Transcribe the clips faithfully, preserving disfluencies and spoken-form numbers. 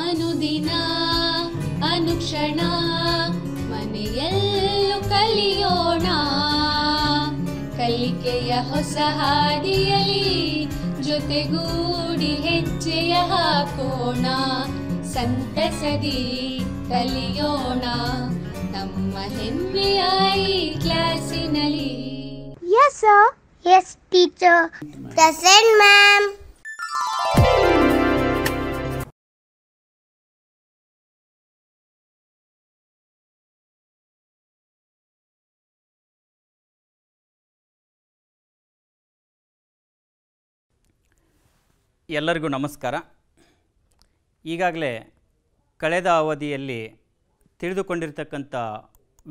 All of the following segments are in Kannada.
ಅನುದಿನ ಅನುಕ್ಷಣ ಮನೆಯಲ್ಲೂ ಕಲಿಯೋಣ. ಕಲಿಕೆಯ ಹೊಸ ಹಾದಿಯಲ್ಲಿ ಜೊತೆಗೂಡಿ ಹೆಜ್ಜೆಯ ಹಾಕೋಣ. ಸಂತಸದಿ ಕಲಿಯೋಣ ನಮ್ಮ ಹೆಮ್ಮೆಯ ಈ ಕ್ಲಾಸಿನಲ್ಲಿ. Yes sir. Yes teacher. Present ma'am. ಎಲ್ಲರಿಗೂ ನಮಸ್ಕಾರ. ಈಗಾಗಲೇ ಕಳೆದ ಅವಧಿಯಲ್ಲಿ ತಿಳಿದುಕೊಂಡಿರತಕ್ಕಂಥ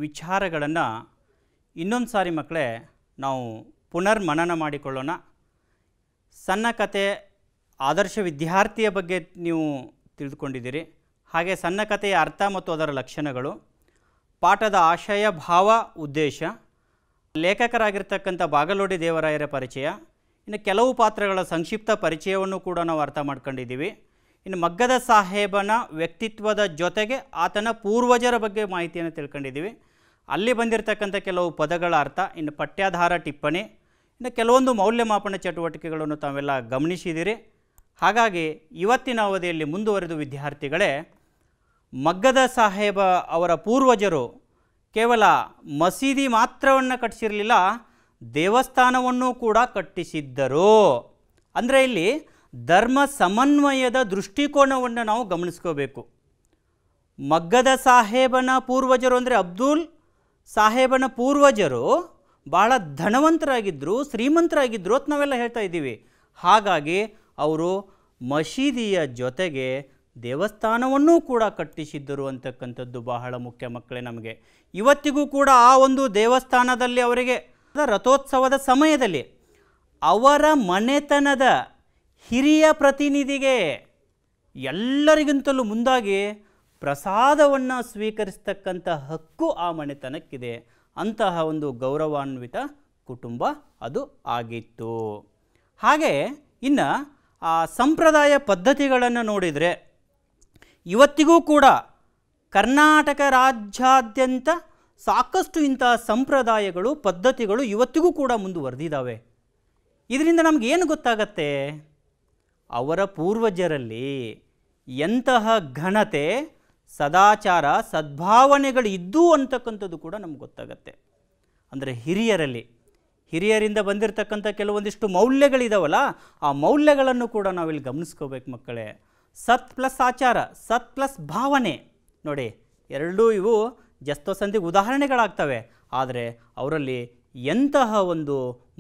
ವಿಚಾರಗಳನ್ನು ಇನ್ನೊಂದು ಸಾರಿ ಮಕ್ಕಳೇ ನಾವು ಪುನರ್ಮನನ ಮಾಡಿಕೊಳ್ಳೋಣ. ಸಣ್ಣ ಕತೆ ಆದರ್ಶ ವಿದ್ಯಾರ್ಥಿಯ ಬಗ್ಗೆ ನೀವು ತಿಳಿದುಕೊಂಡಿದ್ದೀರಿ. ಹಾಗೆ ಸಣ್ಣ ಕಥೆಯ ಅರ್ಥ ಮತ್ತು ಅದರ ಲಕ್ಷಣಗಳು, ಪಾಠದ ಆಶಯ, ಭಾವ, ಉದ್ದೇಶ, ಲೇಖಕರಾಗಿರ್ತಕ್ಕಂಥ ಬಾಗಲೋಡಿ ದೇವರಾಯರ ಪರಿಚಯ, ಇನ್ನು ಕೆಲವು ಪಾತ್ರಗಳ ಸಂಕ್ಷಿಪ್ತ ಪರಿಚಯವನ್ನು ಕೂಡ ನಾವು ಅರ್ಥ ಮಾಡ್ಕೊಂಡಿದ್ದೀವಿ. ಇನ್ನು ಮಗ್ಗದ ಸಾಹೇಬನ ವ್ಯಕ್ತಿತ್ವದ ಜೊತೆಗೆ ಆತನ ಪೂರ್ವಜರ ಬಗ್ಗೆ ಮಾಹಿತಿಯನ್ನು ತಿಳ್ಕೊಂಡಿದ್ದೀವಿ. ಅಲ್ಲಿ ಬಂದಿರತಕ್ಕಂಥ ಕೆಲವು ಪದಗಳ ಅರ್ಥ, ಇನ್ನು ಪಠ್ಯಾಧಾರ ಟಿಪ್ಪಣಿ, ಇನ್ನು ಕೆಲವೊಂದು ಮೌಲ್ಯಮಾಪನ ಚಟುವಟಿಕೆಗಳನ್ನು ತಾವೆಲ್ಲ ಗಮನಿಸಿದ್ದೀರಿ. ಹಾಗಾಗಿ ಇವತ್ತಿನ ಅವಧಿಯಲ್ಲಿ ಮುಂದುವರೆದು ವಿದ್ಯಾರ್ಥಿಗಳೇ, ಮಗ್ಗದ ಸಾಹೇಬ ಅವರ ಪೂರ್ವಜರು ಕೇವಲ ಮಸೀದಿ ಮಾತ್ರವನ್ನು ಕಟ್ಟಿಸಿರಲಿಲ್ಲ, ದೇವಸ್ಥಾನವನ್ನು ಕೂಡ ಕಟ್ಟಿಸಿದ್ದರು. ಅಂದರೆ ಇಲ್ಲಿ ಧರ್ಮ ಸಮನ್ವಯದ ದೃಷ್ಟಿಕೋನವನ್ನು ನಾವು ಗಮನಿಸ್ಕೋಬೇಕು. ಮಗ್ಗದ ಸಾಹೇಬನ ಪೂರ್ವಜರು ಅಂದರೆ ಅಬ್ದುಲ್ ಸಾಹೇಬನ ಪೂರ್ವಜರು ಭಾಳ ಧನವಂತರಾಗಿದ್ದರು, ಶ್ರೀಮಂತರಾಗಿದ್ದರು ಅಂತ ನಾವೆಲ್ಲ ಹೇಳ್ತಾ ಇದ್ದೀವಿ. ಹಾಗಾಗಿ ಅವರು ಮಸೀದಿಯ ಜೊತೆಗೆ ದೇವಸ್ಥಾನವನ್ನೂ ಕೂಡ ಕಟ್ಟಿಸಿದ್ದರು ಅಂತಕ್ಕಂಥದ್ದು ಬಹಳ ಮುಖ್ಯ ಮಕ್ಕಳೇ. ನಮಗೆ ಇವತ್ತಿಗೂ ಕೂಡ ಆ ಒಂದು ದೇವಸ್ಥಾನದಲ್ಲಿ ಅವರಿಗೆ ರಥೋತ್ಸವದ ಸಮಯದಲ್ಲಿ ಅವರ ಮನೆತನದ ಹಿರಿಯ ಪ್ರತಿನಿಧಿಗೆ ಎಲ್ಲರಿಗಿಂತಲೂ ಮುಂದಾಗಿ ಪ್ರಸಾದವನ್ನು ಸ್ವೀಕರಿಸ್ತಕ್ಕಂಥ ಹಕ್ಕು ಆ ಮನೆತನಕ್ಕಿದೆ. ಅಂತಹ ಒಂದು ಗೌರವಾನ್ವಿತ ಕುಟುಂಬ ಅದು ಆಗಿತ್ತು. ಹಾಗೆ ಇನ್ನು ಆ ಸಂಪ್ರದಾಯ ಪದ್ಧತಿಗಳನ್ನು ನೋಡಿದರೆ ಇವತ್ತಿಗೂ ಕೂಡ ಕರ್ನಾಟಕ ರಾಜ್ಯಾದ್ಯಂತ ಸಾಕಷ್ಟು ಇಂತಹ ಸಂಪ್ರದಾಯಗಳು, ಪದ್ಧತಿಗಳು ಇವತ್ತಿಗೂ ಕೂಡ ಮುಂದುವರೆದಿದ್ದಾವೆ. ಇದರಿಂದ ನಮಗೇನು ಗೊತ್ತಾಗತ್ತೆ? ಅವರ ಪೂರ್ವಜರಲ್ಲಿ ಎಂತಹ ಘನತೆ, ಸದಾಚಾರ, ಸದ್ಭಾವನೆಗಳು ಇದ್ದವು ಅಂತಕ್ಕಂಥದ್ದು ಕೂಡ ನಮ್ಗೆ ಗೊತ್ತಾಗತ್ತೆ. ಅಂದರೆ ಹಿರಿಯರಲ್ಲಿ, ಹಿರಿಯರಿಂದ ಬಂದಿರತಕ್ಕಂಥ ಕೆಲವೊಂದಿಷ್ಟು ಮೌಲ್ಯಗಳಿದಾವಲ್ಲ, ಆ ಮೌಲ್ಯಗಳನ್ನು ಕೂಡ ನಾವಿಲ್ಲಿ ಗಮನಿಸ್ಕೋಬೇಕು ಮಕ್ಕಳೇ. ಸತ್ ಪ್ಲಸ್ ಆಚಾರ, ಸತ್ ಪ್ಲಸ್ ಭಾವನೆ, ನೋಡಿ ಎರಡೂ ಇವು ಜಸ್ತೋಸಂಧಿಗೆ ಉದಾಹರಣೆಗಳಾಗ್ತವೆ. ಆದರೆ ಅವರಲ್ಲಿ ಎಂತಹ ಒಂದು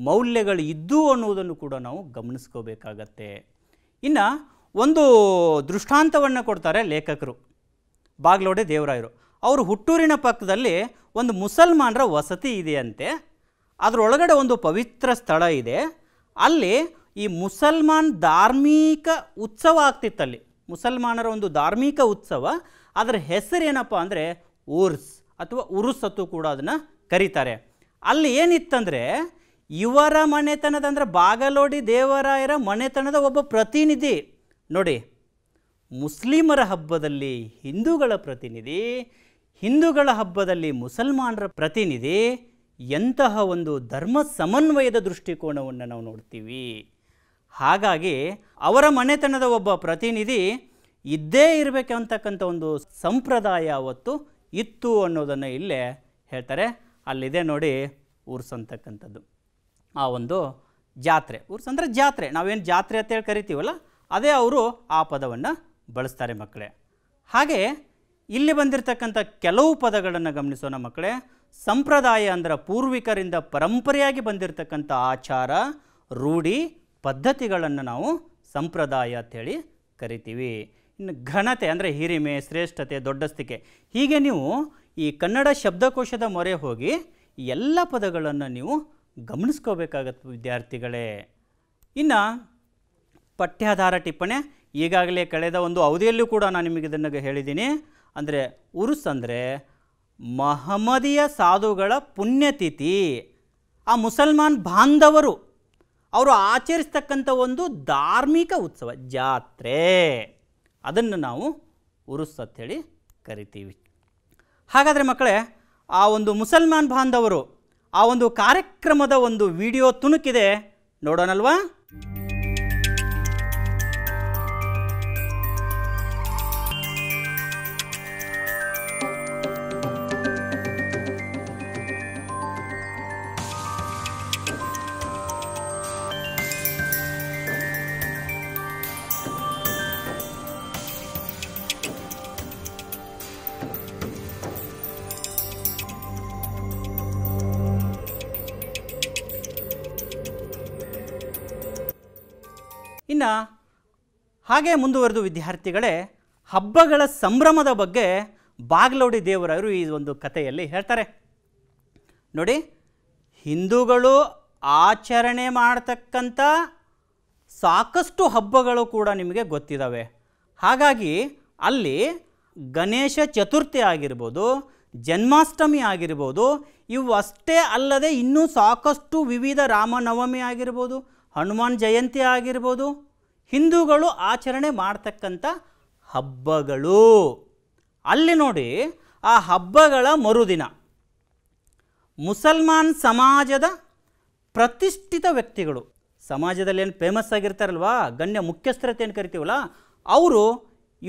ಮೌಲ್ಯಗಳು ಇದ್ದವು ಅನ್ನೋದನ್ನು ಕೂಡ ನಾವು ಗಮನಿಸ್ಕೋಬೇಕಾಗತ್ತೆ. ಇನ್ನು ಒಂದು ದೃಷ್ಟಾಂತವನ್ನು ಕೊಡ್ತಾರೆ ಲೇಖಕರು ಬಾಗಲೋಡಿ ದೇವರಾಯರು. ಅವರು ಹುಟ್ಟೂರಿನ ಪಕ್ಕದಲ್ಲಿ ಒಂದು ಮುಸಲ್ಮಾನರ ವಸತಿ ಇದೆಯಂತೆ, ಅದರೊಳಗಡೆ ಒಂದು ಪವಿತ್ರ ಸ್ಥಳ ಇದೆ. ಅಲ್ಲಿ ಈ ಮುಸಲ್ಮಾನ್ ಧಾರ್ಮಿಕ ಉತ್ಸವ ಆಗ್ತಿತ್ತಲ್ಲಿ, ಮುಸಲ್ಮಾನರ ಒಂದು ಧಾರ್ಮಿಕ ಉತ್ಸವ. ಅದರ ಹೆಸರೇನಪ್ಪ ಅಂದರೆ ಉರ್ಸ್ ಅಥವಾ ಉರುಸ್ ಅಂತೂ ಕೂಡ ಅದನ್ನು ಕರೀತಾರೆ. ಅಲ್ಲಿ ಏನಿತ್ತಂದರೆ ಇವರ ಮನೆತನದ, ಅಂದರೆ ಬಾಗಲೋಡಿ ದೇವರಾಯರ ಮನೆತನದ ಒಬ್ಬ ಪ್ರತಿನಿಧಿ, ನೋಡಿ ಮುಸ್ಲಿಮರ ಹಬ್ಬದಲ್ಲಿ ಹಿಂದೂಗಳ ಪ್ರತಿನಿಧಿ, ಹಿಂದೂಗಳ ಹಬ್ಬದಲ್ಲಿ ಮುಸಲ್ಮಾನರ ಪ್ರತಿನಿಧಿ, ಎಂತಹ ಒಂದು ಧರ್ಮ ಸಮನ್ವಯದ ದೃಷ್ಟಿಕೋನವನ್ನು ನಾವು ನೋಡ್ತೀವಿ. ಹಾಗಾಗಿ ಅವರ ಮನೆತನದ ಒಬ್ಬ ಪ್ರತಿನಿಧಿ ಇದ್ದೇ ಇರಬೇಕಂತಕ್ಕಂಥ ಒಂದು ಸಂಪ್ರದಾಯ ಅವತ್ತು ಇತ್ತು ಅನ್ನೋದನ್ನು ಇಲ್ಲೇ ಹೇಳ್ತಾರೆ. ಅಲ್ಲಿದೆ ನೋಡಿ ಉರ್ಸ್ ಅಂತಕ್ಕಂಥದ್ದು, ಆ ಒಂದು ಜಾತ್ರೆ. ಉರ್ಸ್ ಅಂದರೆ ಜಾತ್ರೆ, ನಾವೇನು ಜಾತ್ರೆ ಅಂತ ಹೇಳಿ ಕರಿತೀವಲ್ಲ, ಅದೇ ಅವರು ಆ ಪದವನ್ನು ಬಳಸ್ತಾರೆ ಮಕ್ಕಳೇ. ಹಾಗೆ ಇಲ್ಲಿ ಬಂದಿರತಕ್ಕಂಥ ಕೆಲವು ಪದಗಳನ್ನು ಗಮನಿಸೋಣ ಮಕ್ಕಳೇ. ಸಂಪ್ರದಾಯ ಅಂದರೆ ಪೂರ್ವಿಕರಿಂದ ಪರಂಪರೆಯಾಗಿ ಬಂದಿರತಕ್ಕಂಥ ಆಚಾರ, ರೂಢಿ, ಪದ್ಧತಿಗಳನ್ನು ನಾವು ಸಂಪ್ರದಾಯ ಅಂತೇಳಿ ಕರಿತೀವಿ. ಇನ್ನು ಘನತೆ ಅಂದರೆ ಹಿರಿಮೆ, ಶ್ರೇಷ್ಠತೆ, ದೊಡ್ಡಸ್ತಿಕೆ. ಹೀಗೆ ನೀವು ಈ ಕನ್ನಡ ಶಬ್ದಕೋಶದ ಮೊರೆ ಹೋಗಿ ಎಲ್ಲ ಪದಗಳನ್ನು ನೀವು ಗಮನಿಸ್ಕೋಬೇಕಾಗತ್ತೆ ವಿದ್ಯಾರ್ಥಿಗಳೇ. ಇನ್ನು ಪಠ್ಯಾಧಾರ ಟಿಪ್ಪಣಿ ಈಗಾಗಲೇ ಕಳೆದ ಒಂದು ಅವಧಿಯಲ್ಲೂ ಕೂಡ ನಾನು ನಿಮಗೆ ಇದನ್ನು ಹೇಳಿದ್ದೀನಿ. ಅಂದರೆ ಉರುಸ್ ಅಂದರೆ ಮಹಮ್ಮದಿಯ ಸಾಧುಗಳ ಪುಣ್ಯತಿಥಿ, ಆ ಮುಸಲ್ಮಾನ್ ಬಾಂಧವರು ಅವರು ಆಚರಿಸ್ತಕ್ಕಂಥ ಒಂದು ಧಾರ್ಮಿಕ ಉತ್ಸವ, ಜಾತ್ರೆ, ಅದನ್ನು ನಾವು ಉರುಸ್ ಅಂತ ಹೇಳಿ ಕರಿತೀವಿ. ಹಾಗಾದರೆ ಮಕ್ಕಳೇ, ಆ ಒಂದು ಮುಸಲ್ಮಾನ್ ಬಾಂಧವರು ಆ ಒಂದು ಕಾರ್ಯಕ್ರಮದ ಒಂದು ವಿಡಿಯೋ ತುಣುಕಿದೆ, ನೋಡೋಣಲ್ವಾ? ಇನ್ನು ಹಾಗೆ ಮುಂದುವರೆದು ವಿದ್ಯಾರ್ಥಿಗಳೇ, ಹಬ್ಬಗಳ ಸಂಭ್ರಮದ ಬಗ್ಗೆ ಬಾಗಲೋಡಿ ದೇವರವರು ಈ ಒಂದು ಕಥೆಯಲ್ಲಿ ಹೇಳ್ತಾರೆ. ನೋಡಿ, ಹಿಂದೂಗಳು ಆಚರಣೆ ಮಾಡತಕ್ಕಂಥ ಸಾಕಷ್ಟು ಹಬ್ಬಗಳು ಕೂಡ ನಿಮಗೆ ಗೊತ್ತಿದ್ದಾವೆ. ಹಾಗಾಗಿ ಅಲ್ಲಿ ಗಣೇಶ ಚತುರ್ಥಿ ಆಗಿರ್ಬೋದು, ಜನ್ಮಾಷ್ಟಮಿ ಆಗಿರ್ಬೋದು, ಇವು ಅಷ್ಟೇ ಅಲ್ಲದೆ ಇನ್ನೂ ಸಾಕಷ್ಟು ವಿವಿಧ ರಾಮನವಮಿ ಆಗಿರ್ಬೋದು, ಹನುಮಾನ್ ಜಯಂತಿ ಆಗಿರ್ಬೋದು, ಹಿಂದೂಗಳು ಆಚರಣೆ ಮಾಡ್ತಕ್ಕಂಥ ಹಬ್ಬಗಳು. ಅಲ್ಲಿ ನೋಡಿ, ಆ ಹಬ್ಬಗಳ ಮರುದಿನ ಮುಸಲ್ಮಾನ್ ಸಮಾಜದ ಪ್ರತಿಷ್ಠಿತ ವ್ಯಕ್ತಿಗಳು, ಸಮಾಜದಲ್ಲಿ ಏನು ಫೇಮಸ್ ಆಗಿರ್ತಾರಲ್ವ, ಗಣ್ಯ ಮುಖ್ಯಸ್ಥರತೆ ಏನು ಕರಿತೀವಲ್ಲ, ಅವರು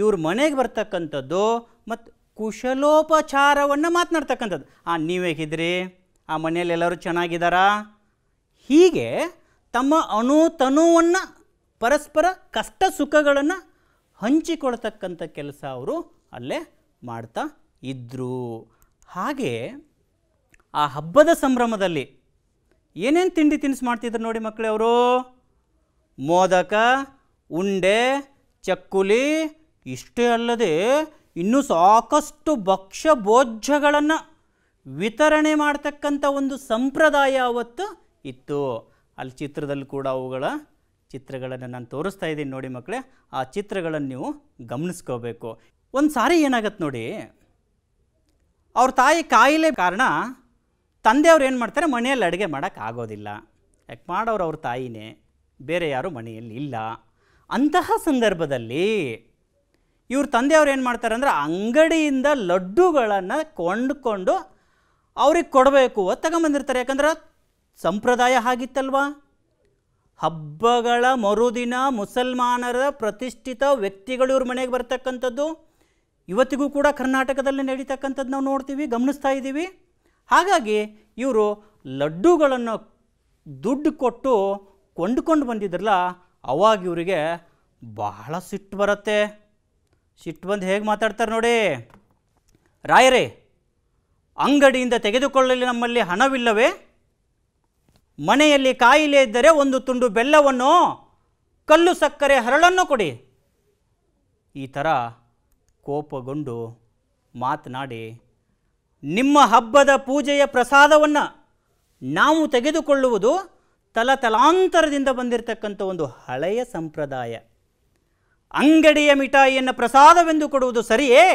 ಇವ್ರ ಮನೆಗೆ ಬರ್ತಕ್ಕಂಥದ್ದು ಮತ್ತು ಕುಶಲೋಪಚಾರವನ್ನು ಮಾತನಾಡ್ತಕ್ಕಂಥದ್ದು. ಆ ನೀವು ಹೇಗಿದ್ರಿ, ಆ ಮನೆಯಲ್ಲಿ ಎಲ್ಲರೂ ಚೆನ್ನಾಗಿದ್ದಾರಾ, ಹೀಗೆ ತಮ್ಮ ಅಣು ತನುವನ್ನು ಪರಸ್ಪರ ಕಷ್ಟ ಸುಖಗಳನ್ನು ಹಂಚಿಕೊಳ್ತಕ್ಕಂಥ ಕೆಲಸ ಅವರು ಅಲ್ಲೇ ಮಾಡ್ತಾ ಇದ್ದರು. ಹಾಗೆ ಆ ಹಬ್ಬದ ಸಂಭ್ರಮದಲ್ಲಿ ಏನೇನು ತಿಂಡಿ ತಿನಿಸು ಮಾಡ್ತಿದ್ರು ನೋಡಿ ಮಕ್ಕಳೇ, ಅವರು ಮೋದಕ, ಉಂಡೆ, ಚಕ್ಕುಲಿ, ಇಷ್ಟೇ ಅಲ್ಲದೆ ಇನ್ನೂ ಸಾಕಷ್ಟು ಭಕ್ಷ್ಯ ಭೋಜ್ಯಗಳನ್ನು ವಿತರಣೆ ಮಾಡ್ತಕ್ಕಂಥ ಒಂದು ಸಂಪ್ರದಾಯ ಅವತ್ತು ಇತ್ತು. ಅಲ್ಲಿ ಚಿತ್ರದಲ್ಲಿ ಕೂಡ ಅವುಗಳ ಚಿತ್ರಗಳನ್ನು ನಾನು ತೋರಿಸ್ತಾ ಇದ್ದೀನಿ ನೋಡಿ ಮಕ್ಕಳೇ, ಆ ಚಿತ್ರಗಳನ್ನು ನೀವು ಗಮನಿಸ್ಕೋಬೇಕು. ಒಂದು ಸಾರಿ ಏನಾಗತ್ತೆ ನೋಡಿ, ಅವ್ರ ತಾಯಿ ಕಾಯಿಲೆ ಕಾರಣ ತಂದೆಯವ್ರು ಏನು ಮಾಡ್ತಾರೆ, ಮನೆಯಲ್ಲಿ ಅಡುಗೆ ಮಾಡೋಕ್ಕಾಗೋದಿಲ್ಲ. ಯಾಕೆ ಮಾಡೋರು ಅವ್ರ ತಾಯಿನೇ, ಬೇರೆ ಯಾರೂ ಮನೆಯಲ್ಲಿ ಇಲ್ಲ. ಅಂತಹ ಸಂದರ್ಭದಲ್ಲಿ ಇವ್ರ ತಂದೆಯವ್ರು ಏನು ಮಾಡ್ತಾರೆ ಅಂದರೆ, ಅಂಗಡಿಯಿಂದ ಲಡ್ಡುಗಳನ್ನು ಕೊಂಡುಕೊಂಡು ಅವ್ರಿಗೆ ಕೊಡಬೇಕು ಅಂತ ತಗೊಂಬಂದಿರ್ತಾರೆ. ಯಾಕಂದ್ರೆ ಸಂಪ್ರದಾಯ ಆಗಿತ್ತಲ್ವಾ. ಹಬ್ಬಗಳ ಮರುದಿನ ಮುಸಲ್ಮಾನರ ಪ್ರತಿಷ್ಠಿತ ವ್ಯಕ್ತಿಗಳು ಇವ್ರ ಮನೆಗೆ ಬರ್ತಕ್ಕಂಥದ್ದು ಇವತ್ತಿಗೂ ಕೂಡ ಕರ್ನಾಟಕದಲ್ಲಿ ನಡೀತಕ್ಕಂಥದ್ದು ನಾವು ನೋಡ್ತೀವಿ, ಗಮನಿಸ್ತಾ ಇದ್ದೀವಿ. ಹಾಗಾಗಿ ಇವರು ಲಡ್ಡುಗಳನ್ನು ದುಡ್ಡು ಕೊಟ್ಟು ಕೊಂಡುಕೊಂಡು ಬಂದಿದ್ರಲ್ಲ, ಅವಾಗ ಇವರಿಗೆ ಬಹಳ ಸಿಟ್ಟು ಬರುತ್ತೆ. ಸಿಟ್ಟು ಬಂದು ಹೇಗೆ ಮಾತಾಡ್ತಾರೆ ನೋಡಿ, ರಾಯರೇ, ಅಂಗಡಿಯಿಂದ ತೆಗೆದುಕೊಳ್ಳಲು ನಮ್ಮಲ್ಲಿ ಹಣವಿಲ್ಲವೇ? ಮನೆಯಲ್ಲಿ ಕಾಯಿಲೆ ಇದ್ದರೆ ಒಂದು ತುಂಡು ಬೆಲ್ಲವನ್ನು, ಕಲ್ಲು ಸಕ್ಕರೆ ಹರಳನ್ನು ಕೊಡಿ. ಈ ಥರ ಕೋಪಗೊಂಡು ಮಾತನಾಡಿ, ನಿಮ್ಮ ಹಬ್ಬದ ಪೂಜೆಯ ಪ್ರಸಾದವನ್ನು ನಾವು ತೆಗೆದುಕೊಳ್ಳುವುದು ತಲತಲಾಂತರದಿಂದ ಬಂದಿರತಕ್ಕಂಥ ಒಂದು ಹಳೆಯ ಸಂಪ್ರದಾಯ. ಅಂಗಡಿಯ ಮಿಠಾಯಿಯನ್ನು ಪ್ರಸಾದವೆಂದು ಕೊಡುವುದು ಸರಿಯೇ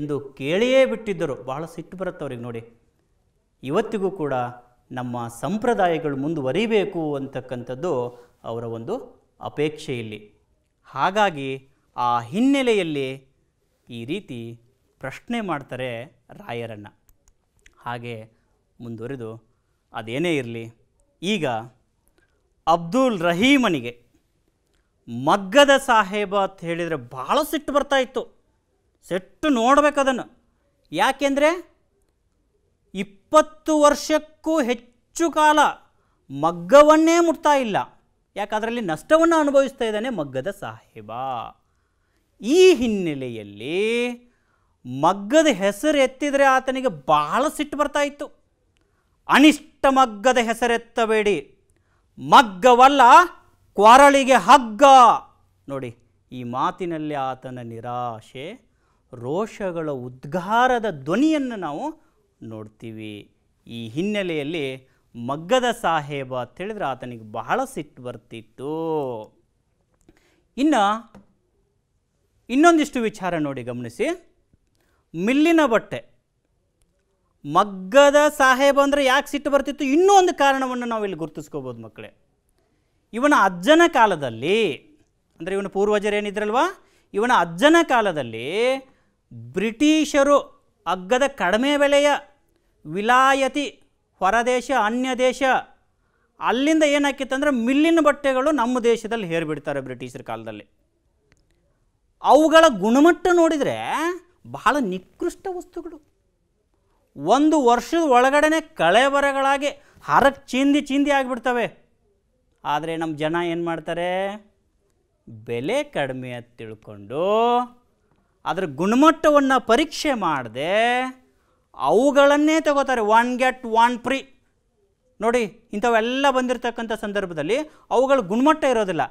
ಎಂದು ಕೇಳಿಯೇ ಬಿಟ್ಟಿದ್ದರು. ಬಹಳ ಸಿಟ್ಟು ಬರುತ್ತೆ ಅವ್ರಿಗೆ ನೋಡಿ. ಇವತ್ತಿಗೂ ಕೂಡ ನಮ್ಮ ಸಂಪ್ರದಾಯಗಳು ಮುಂದುವರಿಬೇಕು ಅಂತಕ್ಕಂಥದ್ದು ಅವರ ಒಂದು ಅಪೇಕ್ಷೆಯಲ್ಲಿ. ಹಾಗಾಗಿ ಆ ಹಿನ್ನೆಲೆಯಲ್ಲಿ ಈ ರೀತಿ ಪ್ರಶ್ನೆ ಮಾಡ್ತಾರೆ ರಾಯರನ್ನು. ಹಾಗೆ ಮುಂದುವರಿದು ಅದೇನೇ ಇರಲಿ, ಈಗ ಅಬ್ದುಲ್ ರಹೀಮನಿಗೆ ಮಗ್ಗದ ಸಾಹೇಬ ಅಂತ ಹೇಳಿದರೆ ಭಾಳ ಸಿಟ್ಟು ಬರ್ತಾಯಿತ್ತು. ಸಿಟ್ಟು ನೋಡಬೇಕದನ್ನು. ಯಾಕೆಂದರೆ ಇಪ್ಪತ್ತು ವರ್ಷಕ್ಕೂ ಹೆಚ್ಚು ಕಾಲ ಮಗ್ಗವನ್ನೇ ಮುಟ್ತಾ ಇಲ್ಲ. ಯಾಕಂದರಲ್ಲಿ ನಷ್ಟವನ್ನು ಅನುಭವಿಸ್ತಾ ಇದ್ದಾನೆ ಮಗ್ಗದ ಸಾಹೇಬ. ಈ ಹಿನ್ನೆಲೆಯಲ್ಲಿ ಮಗ್ಗದ ಹೆಸರು ಎತ್ತಿದರೆ ಆತನಿಗೆ ಬಹಳ ಸಿಟ್ಟು ಬರ್ತಾ ಇತ್ತು. ಅನಿಷ್ಟ ಮಗ್ಗದ ಹೆಸರೆತ್ತಬೇಡಿ, ಮಗ್ಗವಲ್ಲ ಕೊರಳಿಗೆ ಹಗ್ಗ. ನೋಡಿ, ಈ ಮಾತಿನಲ್ಲಿ ಆತನ ನಿರಾಶೆ, ರೋಷಗಳ ಉದ್ಗಾರದ ಧ್ವನಿಯನ್ನು ನಾವು ನೋಡ್ತೀವಿ. ಈ ಹಿನ್ನೆಲೆಯಲ್ಲಿ ಮಗ್ಗದ ಸಾಹೇಬ ಅಂತ ಹೇಳಿದ್ರೆ ಆತನಿಗೆ ಬಹಳ ಸಿಟ್ಟು ಬರ್ತಿತ್ತು. ಇನ್ನು ಇನ್ನೊಂದಿಷ್ಟು ವಿಚಾರ ನೋಡಿ, ಗಮನಿಸಿ. ಮಿಲ್ಲಿನ ಬಟ್ಟೆ, ಮಗ್ಗದ ಸಾಹೇಬ ಅಂದರೆ ಯಾಕೆ ಸಿಟ್ಟು ಬರ್ತಿತ್ತು, ಇನ್ನೂ ಒಂದು ಕಾರಣವನ್ನು ನಾವು ಇಲ್ಲಿ ಗುರುತಿಸ್ಕೋಬೋದು ಮಕ್ಕಳೇ. ಇವನ ಅಜ್ಜನ ಕಾಲದಲ್ಲಿ, ಅಂದರೆ ಇವನ ಪೂರ್ವಜರೇನಿದ್ರಲ್ವಾ, ಇವನ ಅಜ್ಜನ ಕಾಲದಲ್ಲಿ ಬ್ರಿಟಿಷರು ಅಗ್ಗದ ಕಡಿಮೆ ಬೆಲೆಯ ವಿಲಾಯತಿ ಹೊರದೇಶ ಅನ್ಯ ದೇಶ ಅಲ್ಲಿಂದ ಏನಾಕಿತ್ತಂದ್ರೆ ಮಿಲ್ಲಿನ ಬಟ್ಟೆಗಳು ನಮ್ಮ ದೇಶದಲ್ಲಿ ಹೇರಿಬಿಡ್ತಾರೆ ಬ್ರಿಟಿಷರ ಕಾಲದಲ್ಲಿ. ಅವುಗಳ ಗುಣಮಟ್ಟ ನೋಡಿದರೆ ಬಹಳ ನಿಕೃಷ್ಟ ವಸ್ತುಗಳು. ಒಂದು ವರ್ಷದ ಒಳಗಡೆನೆ ಕಳೆಬರಗಳಾಗಿ ಹರಕ್ಕೆ ಚಿಂದಿ ಚಿಂದಿ ಆಗಿಬಿಡ್ತವೆ. ಆದರೆ ನಮ್ಮ ಜನ ಏನು ಮಾಡ್ತಾರೆ, ಬೆಲೆ ಕಡಿಮೆ ಅಂತ ತಿಳ್ಕೊಂಡು ಅದರ ಗುಣಮಟ್ಟವನ್ನು ಪರೀಕ್ಷೆ ಮಾಡದೆ ಅವುಗಳನ್ನೇ ತಗೋತಾರೆ. ಒನ್ ಗೆಟ್ ಒನ್ ಫ್ರೀ ನೋಡಿ, ಇಂಥವೆಲ್ಲ ಬಂದಿರತಕ್ಕಂಥ ಸಂದರ್ಭದಲ್ಲಿ ಅವುಗಳ ಗುಣಮಟ್ಟ ಇರೋದಿಲ್ಲ.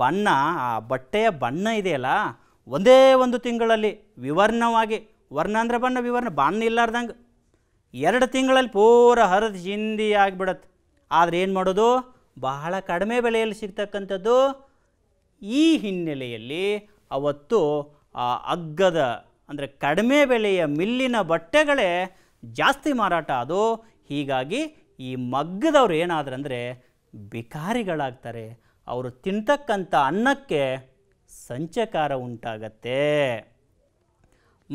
ಬಣ್ಣ, ಆ ಬಟ್ಟೆಯ ಬಣ್ಣ ಇದೆಯಲ್ಲ, ಒಂದೇ ಒಂದು ತಿಂಗಳಲ್ಲಿ ವಿವರ್ಣವಾಗಿ, ವರ್ಣ ಅಂದರೆ ಬಣ್ಣ, ವಿವರ್ಣ ಬಣ್ಣ ಇಲ್ಲಾರ್ದಂಗೆ ಎರಡು ತಿಂಗಳಲ್ಲಿ ಪೂರ ಹರಿದು ಚಿಂದಿ ಆಗಿಬಿಡತ್ತೆ. ಆದರೆ ಏನು ಮಾಡೋದು, ಬಹಳ ಕಡಿಮೆ ಬೆಲೆಯಲ್ಲಿ ಸಿಗ್ತಕ್ಕಂಥದ್ದು. ಈ ಹಿನ್ನೆಲೆಯಲ್ಲಿ ಅವತ್ತು ಆ ಅಗ್ಗದ ಅಂದರೆ ಕಡಿಮೆ ಬೆಲೆಯ ಮಿಲ್ಲಿನ ಬಟ್ಟೆಗಳೇ ಜಾಸ್ತಿ ಮಾರಾಟ ಅದು. ಹೀಗಾಗಿ ಈ ಮಗ್ಗದವ್ರು ಏನಾದ್ರಂದರೆ ಬಿಕಾರಿಗಳಾಗ್ತಾರೆ. ಅವರು ತಿಂತಕ್ಕಂಥ ಅನ್ನಕ್ಕೆ ಸಂಚಕಾರ ಉಂಟಾಗತ್ತೆ.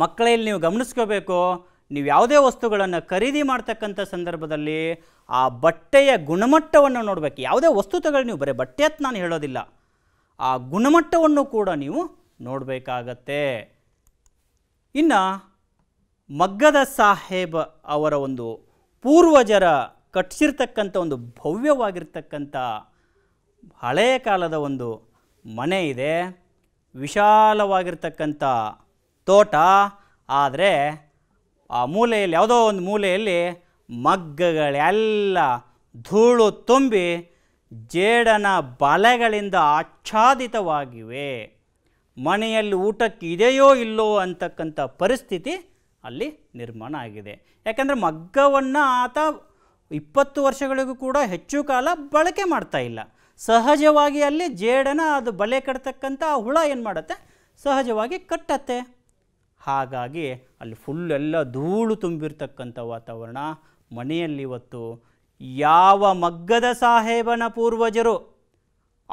ಮಕ್ಕಳಲ್ಲಿ ನೀವು ಗಮನಿಸ್ಕೋಬೇಕು, ನೀವು ಯಾವುದೇ ವಸ್ತುಗಳನ್ನು ಖರೀದಿ ಮಾಡ್ತಕ್ಕಂಥ ಸಂದರ್ಭದಲ್ಲಿ ಆ ಬಟ್ಟೆಯ ಗುಣಮಟ್ಟವನ್ನು ನೋಡಬೇಕು. ಯಾವುದೇ ವಸ್ತು ತಗೊಳ್ಳಿ, ನೀವು ಬರೀ ಬಟ್ಟೆ ಅಂತ ನಾನು ಹೇಳೋದಿಲ್ಲ, ಆ ಗುಣಮಟ್ಟವನ್ನು ಕೂಡ ನೀವು ನೋಡಬೇಕಾಗತ್ತೆ. ಇನ್ನು ಮಗ್ಗದ ಸಾಹೇಬ್ ಅವರ ಒಂದು ಪೂರ್ವಜರ ಕಟ್ಟಿಸಿರ್ತಕ್ಕಂಥ ಒಂದು ಭವ್ಯವಾಗಿರ್ತಕ್ಕಂಥ ಹಳೆಯ ಕಾಲದ ಒಂದು ಮನೆ ಇದೆ, ವಿಶಾಲವಾಗಿರ್ತಕ್ಕಂಥ ತೋಟ. ಆದರೆ ಆ ಮೂಲೆಯಲ್ಲಿ, ಯಾವುದೋ ಒಂದು ಮೂಲೆಯಲ್ಲಿ ಮಗ್ಗಗಳೆಲ್ಲ ಧೂಳು ತುಂಬಿ ಜೇಡನ ಬಲೆಗಳಿಂದ ಆಚ್ಛಾದಿತವಾಗಿವೆ. ಮನೆಯಲ್ಲಿ ಊಟಕ್ಕೆ ಇದೆಯೋ ಇಲ್ಲೋ ಅಂತಕ್ಕಂಥ ಪರಿಸ್ಥಿತಿ ಅಲ್ಲಿ ನಿರ್ಮಾಣ ಆಗಿದೆ. ಯಾಕಂದರೆ ಮಗ್ಗವನ್ನು ಆತ ಇಪ್ಪತ್ತು ವರ್ಷಗಳಿಗೂ ಕೂಡ ಹೆಚ್ಚು ಕಾಲ ಬಳಕೆ ಮಾಡ್ತಾ ಇಲ್ಲ. ಸಹಜವಾಗಿ ಅಲ್ಲಿ ಜೇಡನ ಅದು ಬಲೆ ಕಟ್ತಕ್ಕಂಥ ಆ ಹುಳ ಏನು ಮಾಡುತ್ತೆ, ಸಹಜವಾಗಿ ಕಟ್ಟತ್ತೆ. ಹಾಗಾಗಿ ಅಲ್ಲಿ ಫುಲ್ಲೆಲ್ಲ ಧೂಳು ತುಂಬಿರ್ತಕ್ಕಂಥ ವಾತಾವರಣ ಮನೆಯಲ್ಲಿ ಇವತ್ತು. ಯಾವ ಮಗ್ಗದ ಸಾಹೇಬನ ಪೂರ್ವಜರು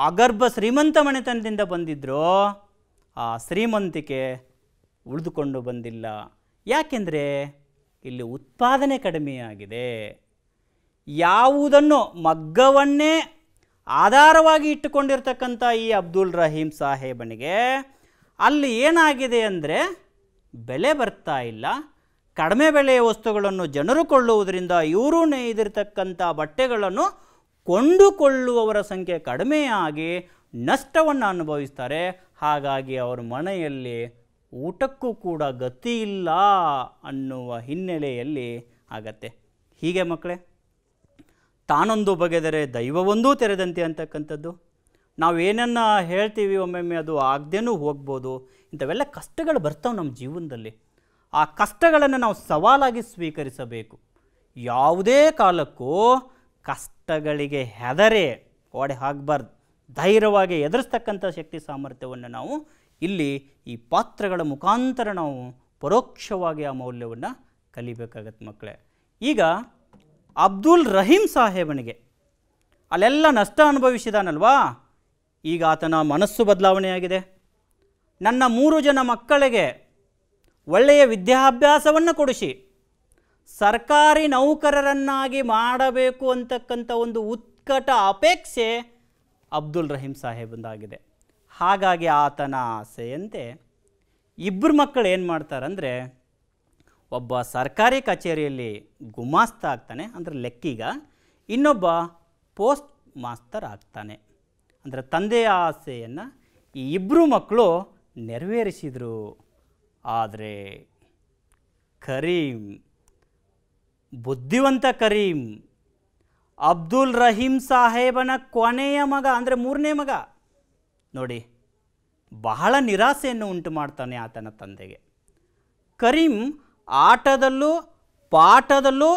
ಅಗರ್ಭ ಶ್ರೀಮಂತ ಮನೆತನದಿಂದ ಬಂದಿದ್ರೋ ಆ ಶ್ರೀಮಂತಿಕೆ ಉಳಿದುಕೊಂಡು ಬಂದಿಲ್ಲ. ಯಾಕೆಂದರೆ ಇಲ್ಲಿ ಉತ್ಪಾದನೆ ಕಡಿಮೆಯಾಗಿದೆ. ಯಾವುದನ್ನು ಮಗ್ಗವನ್ನೇ ಆಧಾರವಾಗಿ ಇಟ್ಟುಕೊಂಡಿರ್ತಕ್ಕಂಥ ಈ ಅಬ್ದುಲ್ ರಹೀಂ ಸಾಹೇಬನಿಗೆ ಅಲ್ಲಿ ಏನಾಗಿದೆ ಅಂದರೆ ಬೆಲೆ ಬರ್ತಾ ಇಲ್ಲ. ಕಡಿಮೆ ಬೆಲೆಯ ವಸ್ತುಗಳನ್ನು ಜನರು ಕೊಳ್ಳುವುದರಿಂದ ಇವರು ನೇಯ್ದಿರ್ತಕ್ಕಂಥ ಬಟ್ಟೆಗಳನ್ನು ಕೊಂಡುಕೊಳ್ಳುವವರ ಸಂಖ್ಯೆ ಕಡಿಮೆಯಾಗಿ ನಷ್ಟವನ್ನು ಅನುಭವಿಸ್ತಾರೆ. ಹಾಗಾಗಿ ಅವರ ಮನೆಯಲ್ಲಿ ಊಟಕ್ಕೂ ಕೂಡ ಗತಿ ಇಲ್ಲ ಅನ್ನುವ ಹಿನ್ನೆಲೆಯಲ್ಲಿ ಆಗತ್ತೆ. ಹೀಗೆ ಮಕ್ಕಳೇ, ತಾನೊಂದು ಬಗೆದರೆ ದೈವವೊಂದೂ ತೆರೆದಂತೆ ಅಂತಕ್ಕಂಥದ್ದು. ನಾವು ಏನನ್ನು ಹೇಳ್ತೀವಿ ಒಮ್ಮೊಮ್ಮೆ ಅದು ಆಗದೇನೂ ಹೋಗ್ಬೋದು. ಇಂಥವೆಲ್ಲ ಕಷ್ಟಗಳು ಬರ್ತಾವೆ ನಮ್ಮ ಜೀವನದಲ್ಲಿ. ಆ ಕಷ್ಟಗಳನ್ನು ನಾವು ಸವಾಲಾಗಿ ಸ್ವೀಕರಿಸಬೇಕು. ಯಾವುದೇ ಕಾಲಕ್ಕೂ ಕಷ್ಟಗಳಿಗೆ ಹೆದರಿ ಓಡಿ ಹಾಕಬಾರ್ದು. ಧೈರ್ಯವಾಗಿ ಎದುರಿಸ್ತಕ್ಕಂಥ ಶಕ್ತಿ ಸಾಮರ್ಥ್ಯವನ್ನು ನಾವು ಇಲ್ಲಿ ಈ ಪಾತ್ರಗಳ ಮುಖಾಂತರ ನಾವು ಪರೋಕ್ಷವಾಗಿ ಆ ಮೌಲ್ಯವನ್ನು ಕಲಿಬೇಕಾಗತ್ತೆ ಮಕ್ಕಳೇ. ಈಗ ಅಬ್ದುಲ್ ರಹೀಂ ಸಾಹೇಬನಿಗೆ ಅಲ್ಲೆಲ್ಲ ನಷ್ಟ ಅನುಭವಿಸಿದಾನಲ್ವಾ, ಈಗ ಆತನ ಮನಸ್ಸು ಬದಲಾವಣೆಯಾಗಿದೆ. ನನ್ನ ಮೂರು ಜನ ಮಕ್ಕಳಿಗೆ ಒಳ್ಳೆಯ ವಿದ್ಯಾಭ್ಯಾಸವನ್ನು ಕೊಡಿಸಿ ಸರ್ಕಾರಿ ನೌಕರರನ್ನಾಗಿ ಮಾಡಬೇಕು ಅಂತಕ್ಕಂಥ ಒಂದು ಉತ್ಕಟ ಅಪೇಕ್ಷೆ ಅಬ್ದುಲ್ ರಹೀಂ ಸಾಹೇಬಂದಾಗಿದೆ. ಹಾಗಾಗಿ ಆತನ ಆಸೆಯಂತೆ ಇಬ್ಬರು ಮಕ್ಕಳು ಏನು ಮಾಡ್ತಾರಂದರೆ, ಒಬ್ಬ ಸರ್ಕಾರಿ ಕಚೇರಿಯಲ್ಲಿ ಗುಮಾಸ್ತ ಆಗ್ತಾನೆ, ಅಂದರೆ ಲೆಕ್ಕಿಗ. ಇನ್ನೊಬ್ಬ ಪೋಸ್ಟ್ ಮಾಸ್ತರ್ ಆಗ್ತಾನೆ. ಅಂದರೆ ತಂದೆಯ ಆಸೆಯನ್ನು ಈ ಇಬ್ಬರು ಮಕ್ಕಳು ನೆರವೇರಿಸಿದರು. ಆದರೆ ಕರೀಂ, ಬುದ್ಧಿವಂತ ಕರೀಂ, ಅಬ್ದುಲ್ ರಹೀಂ ಸಾಹೇಬನ ಕೊನೆಯ ಮಗ, ಅಂದರೆ ಮೂರನೇ ಮಗ ನೋಡಿ, ಬಹಳ ನಿರಾಸೆಯನ್ನು ಉಂಟು ಮಾಡ್ತಾನೆ ಆತನ ತಂದೆಗೆ. ಕರೀಂ ಆಟದಲ್ಲೂ ಪಾಠದಲ್ಲೂ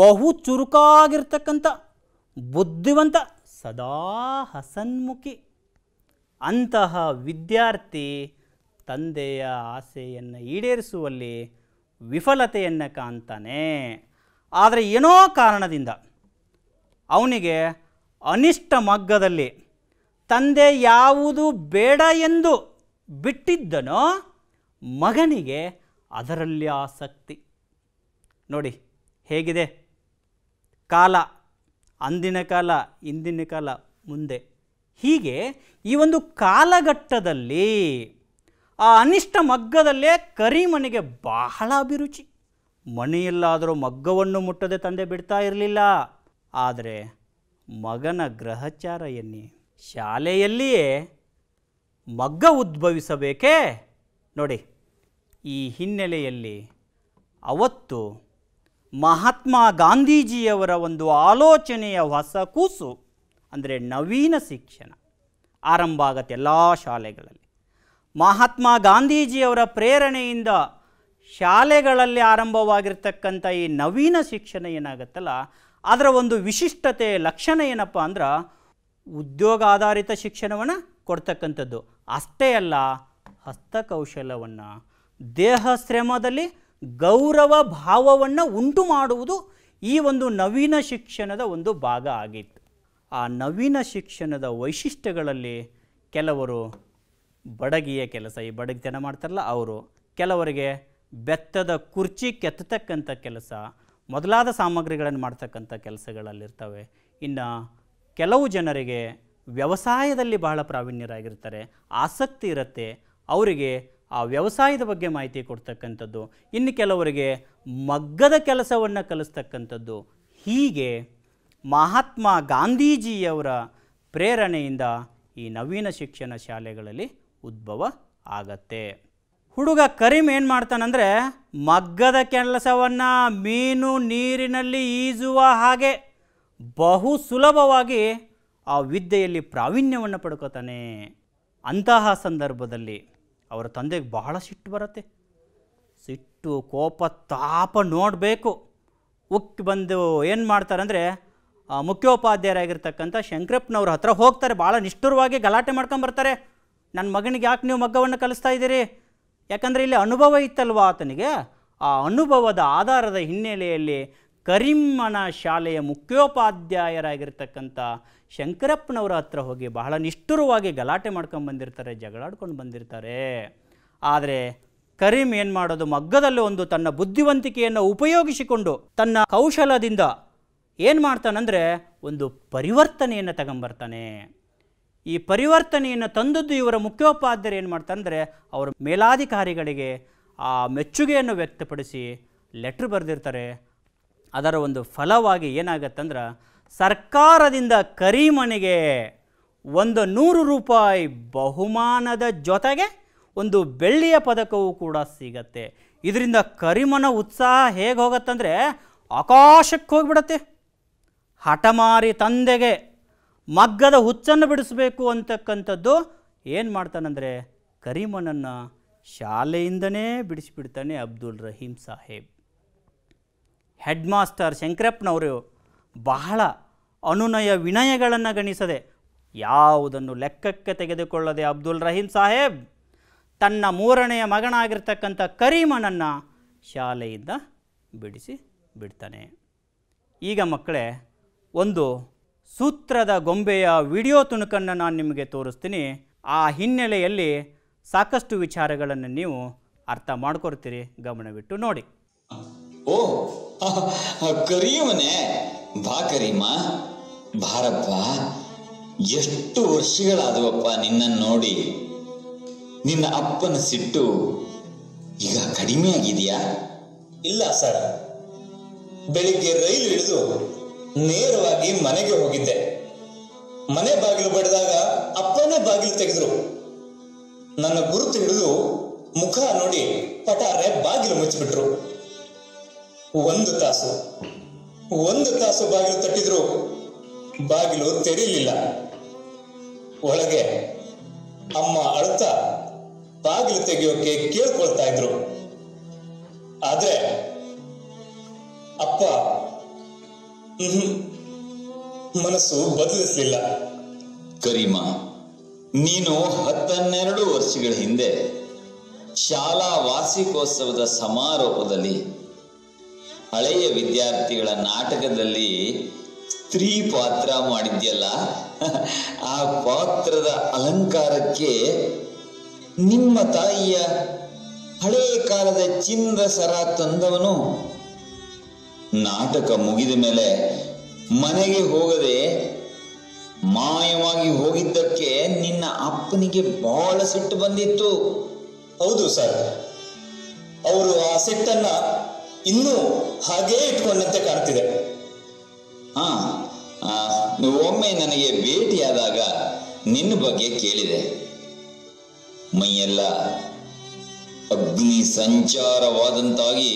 ಬಹು ಚುರುಕಾಗಿರ್ತಕ್ಕಂಥ ಬುದ್ಧಿವಂತ, ಸದಾ ಹಸನ್ಮುಖಿ ಅಂತಹ ವಿದ್ಯಾರ್ಥಿ ತಂದೆಯ ಆಸೆಯನ್ನು ಈಡೇರಿಸುವಲ್ಲಿ ವಿಫಲತೆಯನ್ನು ಕಾಣ್ತಾನೆ. ಆದರೆ ಏನೋ ಕಾರಣದಿಂದ ಅವನಿಗೆ ಅನಿಷ್ಟ ಮಗ್ಗದಲ್ಲಿ ತಂದೆ ಯಾವುದು ಬೇಡ ಎಂದು ಬಿಟ್ಟಿದ್ದನೋ ಮಗನಿಗೆ ಅದರಲ್ಲಿ ಆಸಕ್ತಿ. ನೋಡಿ ಹೇಗಿದೆ ಕಾಲ, ಅಂದಿನ ಕಾಲ, ಇಂದಿನ ಕಾಲ, ಮುಂದೆ, ಹೀಗೆ ಈ ಒಂದು ಕಾಲಘಟ್ಟದಲ್ಲಿ ಆ ಅನಿಷ್ಟ ಮಗ್ಗದಲ್ಲೇ ಕರೀಮನಿಗೆ ಬಹಳ ಅಭಿರುಚಿ. ಮನೆಯಲ್ಲಾದರೂ ಮಗ್ಗವನ್ನು ಮುಟ್ಟದೆ ತಂದೆ ಬಿಡ್ತಾ ಇರಲಿಲ್ಲ. ಆದರೆ ಮಗನ ಗ್ರಹಚಾರ ಎನ್ನಿ ಶಾಲೆಯಲ್ಲಿಯೇ ಮಗ್ಗ ಉದ್ಭವಿಸಬೇಕೇ? ನೋಡಿ, ಈ ಹಿನ್ನೆಲೆಯಲ್ಲಿ ಅವತ್ತು ಮಹಾತ್ಮ ಗಾಂಧೀಜಿಯವರ ಒಂದು ಆಲೋಚನೆಯ ಹೊಸ ಕೂಸು ಅಂದರೆ ನವೀನ ಶಿಕ್ಷಣ ಆರಂಭ ಆಗುತ್ತೆ ಎಲ್ಲ ಶಾಲೆಗಳಲ್ಲಿ. ಮಹಾತ್ಮ ಗಾಂಧೀಜಿಯವರ ಪ್ರೇರಣೆಯಿಂದ ಶಾಲೆಗಳಲ್ಲಿ ಆರಂಭವಾಗಿರ್ತಕ್ಕಂಥ ಈ ನವೀನ ಶಿಕ್ಷಣ ಏನಾಗುತ್ತಲ್ಲ, ಅದರ ಒಂದು ವಿಶಿಷ್ಟತೆ ಲಕ್ಷಣ ಏನಪ್ಪ ಅಂದ್ರೆ ಉದ್ಯೋಗಾಧಾರಿತ ಶಿಕ್ಷಣವನ್ನು ಕೊಡ್ತಕ್ಕಂಥದ್ದು. ಅಷ್ಟೇ ಅಲ್ಲ, ಹಸ್ತಕೌಶಲವನ್ನು, ದೇಹ ಶ್ರಮದಲ್ಲಿ ಗೌರವ ಭಾವವನ್ನು ಉಂಟು ಮಾಡುವುದು ಈ ಒಂದು ನವೀನ ಶಿಕ್ಷಣದ ಒಂದು ಭಾಗ ಆಗಿತ್ತು. ಆ ನವೀನ ಶಿಕ್ಷಣದ ವೈಶಿಷ್ಟ್ಯಗಳಲ್ಲಿ ಕೆಲವರು ಬಡಗಿಯ ಕೆಲಸ, ಈ ಬಡಗಿತನ ಮಾಡ್ತಾರಲ್ಲ ಅವರು, ಕೆಲವರಿಗೆ ಬೆತ್ತದ ಕುರ್ಚಿ ಕೆತ್ತತಕ್ಕಂಥ ಕೆಲಸ ಮೊದಲಾದ ಸಾಮಗ್ರಿಗಳನ್ನು ಮಾಡ್ತಕ್ಕಂಥ ಕೆಲಸಗಳಲ್ಲಿರ್ತವೆ. ಇನ್ನು ಕೆಲವು ಜನರಿಗೆ ವ್ಯವಸಾಯದಲ್ಲಿ ಬಹಳ ಪ್ರಾವೀಣ್ಯರಾಗಿರ್ತಾರೆ, ಆಸಕ್ತಿ ಇರುತ್ತೆ, ಅವರಿಗೆ ಆ ವ್ಯವಸಾಯದ ಬಗ್ಗೆ ಮಾಹಿತಿ ಕೊಡ್ತಕ್ಕಂಥದ್ದು. ಇನ್ನು ಕೆಲವರಿಗೆ ಮಗ್ಗದ ಕೆಲಸವನ್ನು ಕಲಿಸ್ತಕ್ಕಂಥದ್ದು. ಹೀಗೆ ಮಹಾತ್ಮ ಗಾಂಧೀಜಿಯವರ ಪ್ರೇರಣೆಯಿಂದ ಈ ನವೀನ ಶಿಕ್ಷಣ ಶಾಲೆಗಳಲ್ಲಿ ಉದ್ಭವ ಆಗತ್ತೆ. ಹುಡುಗ ಕರೀಮ್ ಏನು ಮಾಡ್ತಾನಂದರೆ ಮಗ್ಗದ ಕೆಲಸವನ್ನು ಮೀನು ನೀರಿನಲ್ಲಿ ಈಜುವ ಹಾಗೆ ಬಹು ಸುಲಭವಾಗಿ ಆ ವಿದ್ಯೆಯಲ್ಲಿ ಪ್ರಾವೀಣ್ಯವನ್ನು ಪಡ್ಕೋತಾನೆ. ಅಂತಹ ಸಂದರ್ಭದಲ್ಲಿ ಅವರ ತಂದೆಗೆ ಬಹಳ ಸಿಟ್ಟು ಬರುತ್ತೆ. ಸಿಟ್ಟು, ಕೋಪ, ತಾಪ ನೋಡಬೇಕು. ಉಕ್ಕಿ ಬಂದು ಏನು ಮಾಡ್ತಾರಂದರೆ ಮುಖ್ಯೋಪಾಧ್ಯಾಯರಾಗಿರ್ತಕ್ಕಂಥ ಶಂಕರಪ್ಪನವ್ರ ಹತ್ರ ಹೋಗ್ತಾರೆ. ಭಾಳ ನಿಷ್ಠುರವಾಗಿ ಗಲಾಟೆ ಮಾಡ್ಕೊಂಬರ್ತಾರೆ. ನನ್ನ ಮಗನಿಗೆ ಯಾಕೆ ನೀವು ಮಗ್ಗವನ್ನು ಕಲಿಸ್ತಾ ಇದ್ದೀರಿ? ಯಾಕಂದರೆ ಇಲ್ಲಿ ಅನುಭವ ಇತ್ತಲ್ವ ಆತನಿಗೆ. ಆ ಅನುಭವದ ಆಧಾರದ ಹಿನ್ನೆಲೆಯಲ್ಲಿ ಕರಿಮ್ಮನ ಶಾಲೆಯ ಮುಖ್ಯೋಪಾಧ್ಯಾಯರಾಗಿರ್ತಕ್ಕಂಥ ಶಂಕರಪ್ಪನವರ ಹತ್ರ ಹೋಗಿ ಬಹಳ ನಿಷ್ಠುರವಾಗಿ ಗಲಾಟೆ ಮಾಡ್ಕೊಂಡು ಬಂದಿರ್ತಾರೆ, ಜಗಳಾಡ್ಕೊಂಡು ಬಂದಿರ್ತಾರೆ. ಆದರೆ ಕರೀಂ ಏನು ಮಾಡೋದು, ಮಗ್ಗದಲ್ಲಿ ಒಂದು ತನ್ನ ಬುದ್ಧಿವಂತಿಕೆಯನ್ನು ಉಪಯೋಗಿಸಿಕೊಂಡು ತನ್ನ ಕೌಶಲದಿಂದ ಏನು ಮಾಡ್ತಾನಂದರೆ ಒಂದು ಪರಿವರ್ತನೆಯನ್ನು ತಗೊಂಬರ್ತಾನೆ. ಈ ಪರಿವರ್ತನೆಯನ್ನು ತಂದದ್ದು ಇವರ ಮುಖ್ಯೋಪಾಧ್ಯಾಯರು ಏನು ಮಾಡ್ತಾರಂದರೆ ಅವರ ಮೇಲಾಧಿಕಾರಿಗಳಿಗೆ ಆ ಮೆಚ್ಚುಗೆಯನ್ನು ವ್ಯಕ್ತಪಡಿಸಿ ಲೆಟ್ರ್ ಬರೆದಿರ್ತಾರೆ. ಅದರ ಒಂದು ಫಲವಾಗಿ ಏನಾಗತ್ತಂದ್ರೆ ಸರ್ಕಾರದಿಂದ ಕರೀಮನಿಗೆ ಒಂದು ನೂರು ರೂಪಾಯಿ ಬಹುಮಾನದ ಜೊತೆಗೆ ಒಂದು ಬೆಳ್ಳಿಯ ಪದಕವೂ ಕೂಡ ಸಿಗತ್ತೆ. ಇದರಿಂದ ಕರೀಮನ ಉತ್ಸಾಹ ಹೇಗೆ ಹೋಗತ್ತಂದರೆ ಆಕಾಶಕ್ಕೆ ಹೋಗಿಬಿಡತ್ತೆ. ಹಠಮಾರಿ ತಂದೆಗೆ ಮಗ್ಗದ ಹುಚ್ಚನ್ನು ಬಿಡಿಸಬೇಕು ಅಂತಕ್ಕಂಥದ್ದು ಏನು ಮಾಡ್ತಾನಂದರೆ ಕರೀಮನನ್ನು ಶಾಲೆಯಿಂದನೇ ಬಿಡಿಸಿಬಿಡ್ತಾನೆ ಅಬ್ದುಲ್ ರಹೀಂ ಸಾಹೇಬ್. ಹೆಡ್ ಮಾಸ್ಟರ್ ಶಂಕರಪ್ಪನವರು ಬಹಳ ಅನುನಯ ವಿನಯಗಳನ್ನು ಗಣಿಸದೆ, ಯಾವುದನ್ನು ಲೆಕ್ಕಕ್ಕೆ ತೆಗೆದುಕೊಳ್ಳದೆ ಅಬ್ದುಲ್ ರಹೀಂ ಸಾಹೇಬ್ ತನ್ನ ಮೂರನೆಯ ಮಗನಾಗಿರ್ತಕ್ಕಂಥ ಕರೀಮನನ್ನು ಶಾಲೆಯಿಂದ ಬಿಡಿಸಿ ಬಿಡ್ತಾನೆ. ಈಗ ಮಕ್ಕಳೇ, ಒಂದು ಸೂತ್ರದ ಗೊಂಬೆಯ ವಿಡಿಯೋ ತುಣುಕನ್ನು ನಾನು ನಿಮಗೆ ತೋರಿಸ್ತೀನಿ. ಆ ಹಿನ್ನೆಲೆಯಲ್ಲಿ ಸಾಕಷ್ಟು ವಿಚಾರಗಳನ್ನು ನೀವು ಅರ್ಥ ಮಾಡ್ಕೊಳ್ತೀರಿ, ಗಮನವಿಟ್ಟು ನೋಡಿ. ಓ ಕರೀಮನೆ, ಬಾ ಕರೀಮ, ಬಾರಪ್ಪ. ಎಷ್ಟು ವರ್ಷಗಳಾದವಪ್ಪ ನಿನ್ನನ್ನು ನೋಡಿ. ನಿನ್ನ ಅಪ್ಪನ ಸಿಟ್ಟು ಈಗ ಕಡಿಮೆ ಆಗಿದೆಯಾ? ಇಲ್ಲ ಸರ್, ಬೆಳಿಗ್ಗೆ ರೈಲು ಇಳಿದು ನೇರವಾಗಿ ಮನೆಗೆ ಹೋಗಿದ್ದೆ. ಮನೆ ಬಾಗಿಲು ಬಡಿದಾಗ ಅಪ್ಪನೇ ಬಾಗಿಲು ತೆಗೆದ್ರು. ನನ್ನ ಗುರುತು ಹಿಡಿದು ಮುಖ ನೋಡಿ ಪಟಾರೆ ಬಾಗಿಲು ಮುಚ್ಚಿಬಿಟ್ರು. ಒಂದು ತಾಸು ಒಂದು ತಾಸು ಬಾಗಿಲು ತಟ್ಟಿದ್ರು, ಬಾಗಿಲು ತೆರೀಲಿಲ್ಲ. ಒಳಗೆ ಅಮ್ಮ ಅಳ್ತಾ ಬಾಗಿಲು ತೆಗೆಯೋಕೆ ಕೇಳ್ಕೊಳ್ತಾ ಇದ್ರು. ಆದ್ರೆ ಅಪ್ಪ ಮನಸ್ಸು ಬದಲಿಸಲಿಲ್ಲ. ಕರೀಮ, ನೀನು ಹತ್ತನ್ನೆರಡು ವರ್ಷಗಳ ಹಿಂದೆ ಶಾಲಾ ವಾರ್ಷಿಕೋತ್ಸವದ ಸಮಾರೋಪದಲ್ಲಿ ಹಳೆಯ ವಿದ್ಯಾರ್ಥಿಗಳ ನಾಟಕದಲ್ಲಿ ಸ್ತ್ರೀ ಪಾತ್ರ ಮಾಡಿದ್ಯಲ್ಲ, ಆ ಪಾತ್ರದ ಅಲಂಕಾರಕ್ಕೆ ನಿಮ್ಮ ತಾಯಿಯ ಹಳೆಯ ಕಾಲದ ಚಿನ್ನದ ಸರ ತಂದವನು ನಾಟಕ ಮುಗಿದ ಮೇಲೆ ಮನೆಗೆ ಹೋಗದೆ ಮಾಯವಾಗಿ ಹೋಗಿದ್ದಕ್ಕೆ ನಿನ್ನ ಅಪ್ಪನಿಗೆ ಬಹಳ ಸಿಟ್ಟು ಬಂದಿತ್ತು. ಹೌದು ಸರ್, ಅವರು ಆ ಸಿಟ್ಟನ್ನ ಇನ್ನೂ ಹಾಗೇ ಇಟ್ಕೊಂಡಂತೆ ಕಾಣ್ತಿದೆ. ಹಾ, ಒಮ್ಮೆ ನನಗೆ ಭೇಟಿಯಾದಾಗ ನಿನ್ನ ಬಗ್ಗೆ ಕೇಳಿದೆ. ಮೈಯೆಲ್ಲ ಅಗ್ನಿ ಸಂಚಾರವಾದಂತಾಗಿ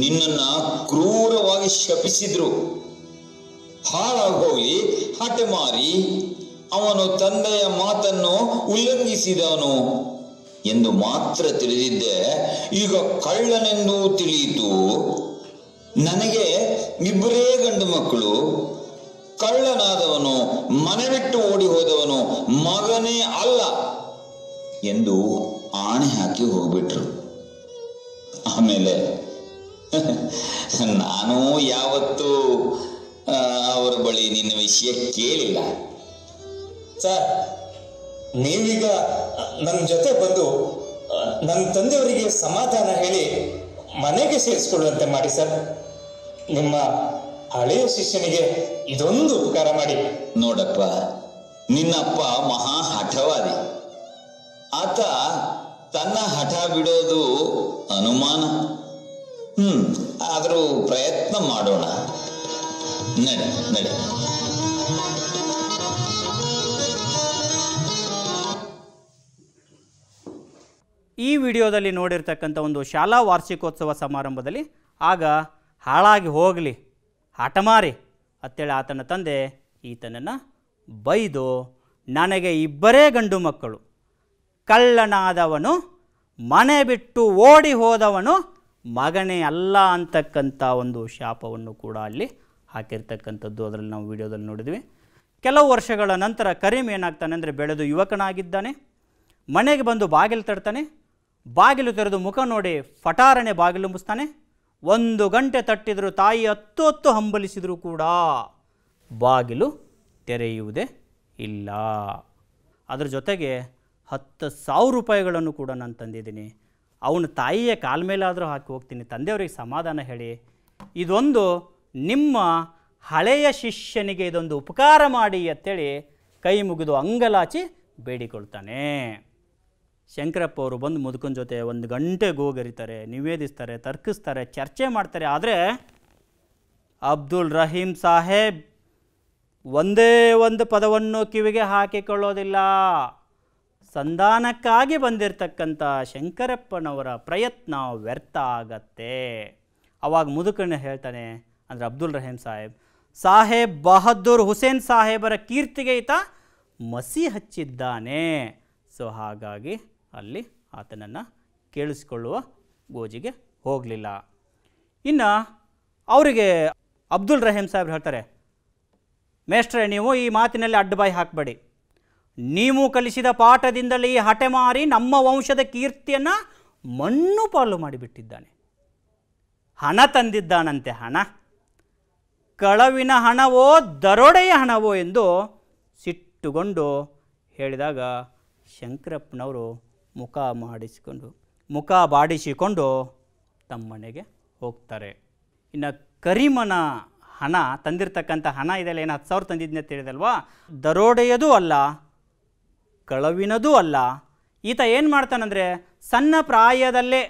ನಿನ್ನನ್ನ ಕ್ರೂರವಾಗಿ ಶಪಿಸಿದ್ರು. ಹಾಳಾಗೋಗಿ ಹಠೆ ಮಾರಿ ಅವನು ತಂದೆಯ ಮಾತನ್ನು ಉಲ್ಲಂಘಿಸಿದವನು ಎಂದು ಮಾತ್ರ ತಿಳಿದಿದ್ದೆ, ಈಗ ಕಳ್ಳನೆಂದು ತಿಳಿಯಿತು. ನನಗೆ ಇಬ್ಬರೇ ಗಂಡು ಮಕ್ಕಳು. ಕಳ್ಳನಾದವನು, ಮನೆ ಬಿಟ್ಟು ಓಡಿ ಹೋದವನು ಮಗನೇ ಅಲ್ಲ ಎಂದು ಆಣೆ ಹಾಕಿ ಹೋಗ್ಬಿಟ್ರು. ಆಮೇಲೆ ನಾನು ಯಾವತ್ತೂ ಅವರ ಬಳಿ ನಿನ್ನ ವಿಷಯ ಕೇಳಿಲ್ಲ. ಸರ್, ನೀವೀಗ ನನ್ನ ಜೊತೆ ಬಂದು ನನ್ನ ತಂದೆಯವರಿಗೆ ಸಮಾಧಾನ ಹೇಳಿ ಮನೆಗೆ ಸೇರಿಸ್ಕೊಳ್ಳುವಂತೆ ಮಾಡಿ ಸರ್. ನಿಮ್ಮ ಹಳೆಯ ಶಿಷ್ಯನಿಗೆ ಇದೊಂದು ಉಪಕಾರ ಮಾಡಿ. ನೋಡಪ್ಪ, ನಿನ್ನಪ್ಪ ಮಹಾ ಹಠವಾದಿ. ಆತ ತನ್ನ ಹಠ ಬಿಡೋದು ಅನುಮಾನ. ಹ್ಮ್ ಆದರೂ ಪ್ರಯತ್ನ ಮಾಡೋಣ. ನಡೆ ನಡೆ. ಈ ವಿಡಿಯೋದಲ್ಲಿ ನೋಡಿರ್ತಕ್ಕಂಥ ಒಂದು ಶಾಲಾ ವಾರ್ಷಿಕೋತ್ಸವ ಸಮಾರಂಭದಲ್ಲಿ ಆಗ ಹಾಳಾಗಿ ಹೋಗಲಿ ಹಠಮಾರಿ ಅಂತೇಳಿ ಆತನ ತಂದೆ ಈತನನ್ನು ಬೈದು, ನನಗೆ ಇಬ್ಬರೇ ಗಂಡು ಮಕ್ಕಳು, ಕಳ್ಳನಾದವನು, ಮನೆ ಬಿಟ್ಟು ಓಡಿ ಹೋದವನು ಮಗನೇ ಅಲ್ಲ ಅಂತಕ್ಕಂಥ ಒಂದು ಶಾಪವನ್ನು ಕೂಡ ಅಲ್ಲಿ ಹಾಕಿರ್ತಕ್ಕಂಥದ್ದು ಅದರಲ್ಲಿ ನಾವು ವಿಡಿಯೋದಲ್ಲಿ ನೋಡಿದ್ವಿ. ಕೆಲವು ವರ್ಷಗಳ ನಂತರ ಕರೀಂ ಏನಾಗ್ತಾನೆ ಅಂದರೆ ಬೆಳೆದು ಯುವಕನಾಗಿದ್ದಾನೆ. ಮನೆಗೆ ಬಂದು ಬಾಗಿಲು ತಡ್ತಾನೆ. ಬಾಗಿಲು ತೆರೆದು ಮುಖ ನೋಡಿ ಫಟಾರಣೆ ಬಾಗಿಲು ಮುಸ್ತಾನೆ. ಒಂದು ಗಂಟೆ ತಟ್ಟಿದರೂ, ತಾಯಿ ಹತ್ತು ಹತ್ತು ಹಂಬಲಿಸಿದರೂ ಕೂಡ ಬಾಗಿಲು ತೆರೆಯುವುದೇ ಇಲ್ಲ. ಅದರ ಜೊತೆಗೆ ಹತ್ತು ಸಾವಿರ ರೂಪಾಯಿಗಳನ್ನು ಕೂಡ ನಾನು ತಂದಿದ್ದೀನಿ. ಅವನ ತಾಯಿಯ ಕಾಲ ಮೇಲಾದರೂ ಹಾಕಿ ಹೋಗ್ತೀನಿ, ತಂದೆಯವರಿಗೆ ಸಮಾಧಾನ ಹೇಳಿ. ಇದೊಂದು ನಿಮ್ಮ ಹಳೆಯ ಶಿಷ್ಯನಿಗೆ ಇದೊಂದು ಉಪಕಾರ ಮಾಡಿ ಅಂತೇಳಿ ಕೈ ಮುಗಿದು ಅಂಗಲಾಚಿ ಬೇಡಿಕೊಳ್ತಾನೆ. ಶಂಕರಪ್ಪ ಅವರು ಬಂದು ಮುದುಕನ ಜೊತೆ ಒಂದು ಗಂಟೆ ಗೋಗರಿತಾರೆ, ನಿವೇದಿಸ್ತಾರೆ, ತರ್ಕಿಸ್ತಾರೆ, ಚರ್ಚೆ ಮಾಡ್ತಾರೆ. ಆದರೆ ಅಬ್ದುಲ್ ರಹೀಂ ಸಾಹೇಬ್ ಒಂದೇ ಒಂದು ಪದವನ್ನು ಕಿವಿಗೆ ಹಾಕಿಕೊಳ್ಳೋದಿಲ್ಲ. ಸಂಧಾನಕ್ಕಾಗಿ ಬಂದಿರತಕ್ಕಂಥ ಶಂಕರಪ್ಪನವರ ಪ್ರಯತ್ನ ವ್ಯರ್ಥ ಆಗತ್ತೆ. ಆವಾಗ ಮುದುಕನ ಹೇಳ್ತಾನೆ, ಅಂದರೆ ಅಬ್ದುಲ್ ರಹೀಂ ಸಾಹೇಬ್ ಸಾಹೇಬ್ ಬಹದ್ದೂರ್ ಹುಸೇನ್ ಸಾಹೇಬರ ಕೀರ್ತಿಗೆ ಈತ ಮಸಿ ಹಚ್ಚಿದ್ದಾನೆ. ಸೊ ಹಾಗಾಗಿ ಅಲ್ಲಿ ಆತನನ್ನು ಕೇಳಿಸಿಕೊಳ್ಳುವ ಗೋಜಿಗೆ ಹೋಗಲಿಲ್ಲ. ಇನ್ನು ಅವರಿಗೆ ಅಬ್ದುಲ್ ರಹೀಂ ಸಾಹೇಬ್ರು ಹೇಳ್ತಾರೆ, ಮೇಷ್ಟ್ರೆ, ನೀವು ಈ ಮಾತಿನಲ್ಲಿ ಅಡ್ಡಬಾಯಿ ಹಾಕಬೇಡಿ. ನೀವು ಕಲಿಸಿದ ಪಾಠದಿಂದಲೇ ಈ ಹಠೆ ಮಾರಿ ನಮ್ಮ ವಂಶದ ಕೀರ್ತಿಯನ್ನು ಮಣ್ಣು ಪಾಲು ಮಾಡಿಬಿಟ್ಟಿದ್ದಾನೆ. ಹಣ ತಂದಿದ್ದಾನಂತೆ, ಹಣ, ಕಳವಿನ ಹಣವೋ ದರೋಡೆಯ ಹಣವೋ ಎಂದು ಸಿಟ್ಟುಗೊಂಡು ಹೇಳಿದಾಗ ಶಂಕರಪ್ಪನವರು ಮುಖ ಮಾಡಿಸಿಕೊಂಡು ಮುಖ ಬಾಡಿಸಿಕೊಂಡು ತಮ್ಮನೆಗೆ ಹೋಗ್ತಾರೆ. ಇನ್ನು ಕರೀಮನ ಹಣ ತಂದಿರತಕ್ಕಂಥ ಹಣ ಇದೆಲ್ಲ, ಏನು ಹತ್ತು ಸಾವಿರ ತಂದಿದ್ನ ತಿಳಿದಲ್ವಾ, ದರೋಡೆಯದೂ ಅಲ್ಲ, ಕಳವಿನದೂ ಅಲ್ಲ. ಈತ ಏನು ಮಾಡ್ತಾನಂದರೆ ಸಣ್ಣ ಪ್ರಾಯದಲ್ಲೇ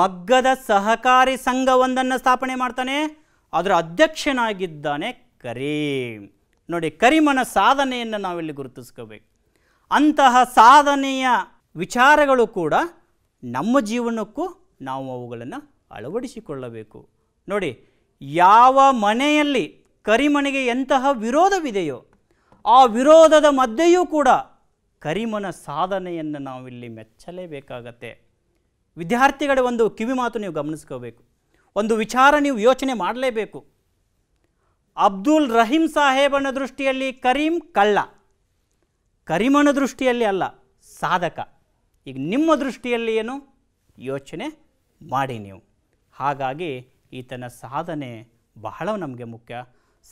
ಮಗ್ಗದ ಸಹಕಾರಿ ಸಂಘವೊಂದನ್ನು ಸ್ಥಾಪನೆ ಮಾಡ್ತಾನೆ. ಅದರ ಅಧ್ಯಕ್ಷನಾಗಿದ್ದಾನೆ ಕರೀಂ. ನೋಡಿ, ಕರೀಮನ ಸಾಧನೆಯನ್ನು ನಾವಿಲ್ಲಿ ಗುರುತಿಸ್ಕೋಬೇಕು. ಅಂತಹ ಸಾಧನೆಯ ವಿಚಾರಗಳು ಕೂಡ ನಮ್ಮ ಜೀವನಕ್ಕೂ ನಾವು ಅವುಗಳನ್ನು ಅಳವಡಿಸಿಕೊಳ್ಳಬೇಕು. ನೋಡಿ, ಯಾವ ಮನೆಯಲ್ಲಿ ಕರೀಮನಿಗೆ ಎಂತಹ ವಿರೋಧವಿದೆಯೋ ಆ ವಿರೋಧದ ಮಧ್ಯೆಯೂ ಕೂಡ ಕರೀಮನ ಸಾಧನೆಯನ್ನು ನಾವಿಲ್ಲಿ ಮೆಚ್ಚಲೇಬೇಕಾಗತ್ತೆ. ವಿದ್ಯಾರ್ಥಿಗಳ ಒಂದು ಕಿವಿ ಮಾತು ನೀವು ಗಮನಿಸ್ಕೋಬೇಕು, ಒಂದು ವಿಚಾರ ನೀವು ಯೋಚನೆ ಮಾಡಲೇಬೇಕು. ಅಬ್ದುಲ್ ರಹೀಂ ಸಾಹೇಬನ ದೃಷ್ಟಿಯಲ್ಲಿ ಕರೀಂ ಕಳ್ಳ, ಕರೀಮನ ದೃಷ್ಟಿಯಲ್ಲಿ ಅಲ್ಲ, ಸಾಧಕ. ಈಗ ನಿಮ್ಮ ದೃಷ್ಟಿಯಲ್ಲಿ ಏನು ಯೋಚನೆ ಮಾಡಿ ನೀವು. ಹಾಗಾಗಿ ಈತನ ಸಾಧನೆ ಬಹಳ ನಮಗೆ ಮುಖ್ಯ.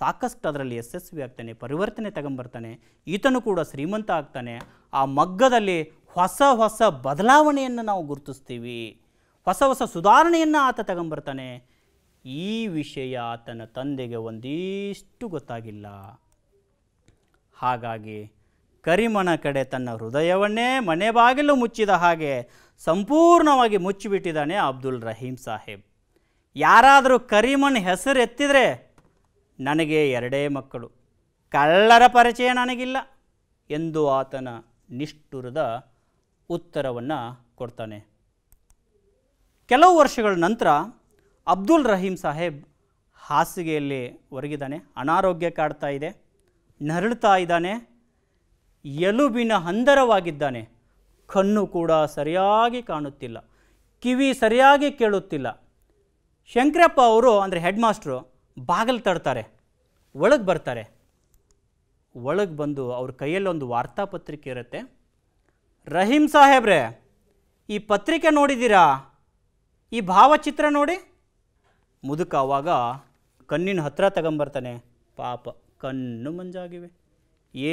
ಸಾಕಷ್ಟು ಅದರಲ್ಲಿ ಯಶಸ್ವಿ ಆಗ್ತಾನೆ, ಪರಿವರ್ತನೆ ತಗೊಂಬರ್ತಾನೆ, ಈತನು ಕೂಡ ಶ್ರೀಮಂತ ಆಗ್ತಾನೆ. ಆ ಮಗ್ಗದಲ್ಲಿ ಹೊಸ ಹೊಸ ಬದಲಾವಣೆಯನ್ನು ನಾವು ಗುರುತಿಸುತ್ತೇವೆ, ಹೊಸ ಹೊಸ ಸುಧಾರಣೆಯನ್ನು ಆತ ತಗೊಂಬರ್ತಾನೆ. ಈ ವಿಷಯ ಆತನ ತಂದೆಗೆ ಒಂದಿಷ್ಟು ಗೊತ್ತಾಗಿಲ್ಲ. ಹಾಗಾಗಿ ಕರಿಮನ ಕಡೆ ತನ್ನ ಹೃದಯವನ್ನೇ ಮನೆ ಬಾಗಿಲು ಮುಚ್ಚಿದ ಹಾಗೆ ಸಂಪೂರ್ಣವಾಗಿ ಮುಚ್ಚಿಬಿಟ್ಟಿದ್ದಾನೆ ಅಬ್ದುಲ್ ರಹೀಂ ಸಾಹೇಬ್. ಯಾರಾದರೂ ಕರಿಮನ್ ಹೆಸರು ಎತ್ತಿದರೆ ನನಗೆ ಎರಡೇ ಮಕ್ಕಳು, ಕಳ್ಳರ ಪರಿಚಯ ನನಗಿಲ್ಲ ಎಂದು ಆತನ ನಿಷ್ಠುರದ ಉತ್ತರವನ್ನು ಕೊಡ್ತಾನೆ. ಕೆಲವು ವರ್ಷಗಳ ನಂತರ ಅಬ್ದುಲ್ ರಹೀಂ ಸಾಹೇಬ್ ಹಾಸಿಗೆಯಲ್ಲಿ ಒರಗಿದ್ದಾನೆ, ಅನಾರೋಗ್ಯ ಕಾಡ್ತಾ ಇದೆ, ನರಳುತ್ತಾ ಇದ್ದಾನೆ, ಎಲುಬಿನ ಹಂದರವಾಗಿದ್ದಾನೆ, ಕಣ್ಣು ಕೂಡ ಸರಿಯಾಗಿ ಕಾಣುತ್ತಿಲ್ಲ, ಕಿವಿ ಸರಿಯಾಗಿ ಕೇಳುತ್ತಿಲ್ಲ. ಶಂಕರಪ್ಪ ಅವರು ಅಂದರೆ ಹೆಡ್ ಮಾಸ್ಟ್ರು ಬಾಗಿಲು ತಡ್ತಾರೆ, ಒಳಗೆ ಬರ್ತಾರೆ. ಒಳಗೆ ಬಂದು ಅವ್ರ ಕೈಯಲ್ಲೊಂದು ವಾರ್ತಾಪತ್ರಿಕೆ ಇರುತ್ತೆ. ರಹೀಂ ಸಾಹೇಬ್ರೆ, ಈ ಪತ್ರಿಕೆ ನೋಡಿದ್ದೀರಾ? ಈ ಭಾವಚಿತ್ರ ನೋಡಿ. ಮುದುಕ ಆವಾಗ ಕಣ್ಣಿನ ಹತ್ತಿರ ತಗೊಂಬರ್ತಾನೆ. ಪಾಪ ಕಣ್ಣು ಮಂಜಾಗಿವೆ,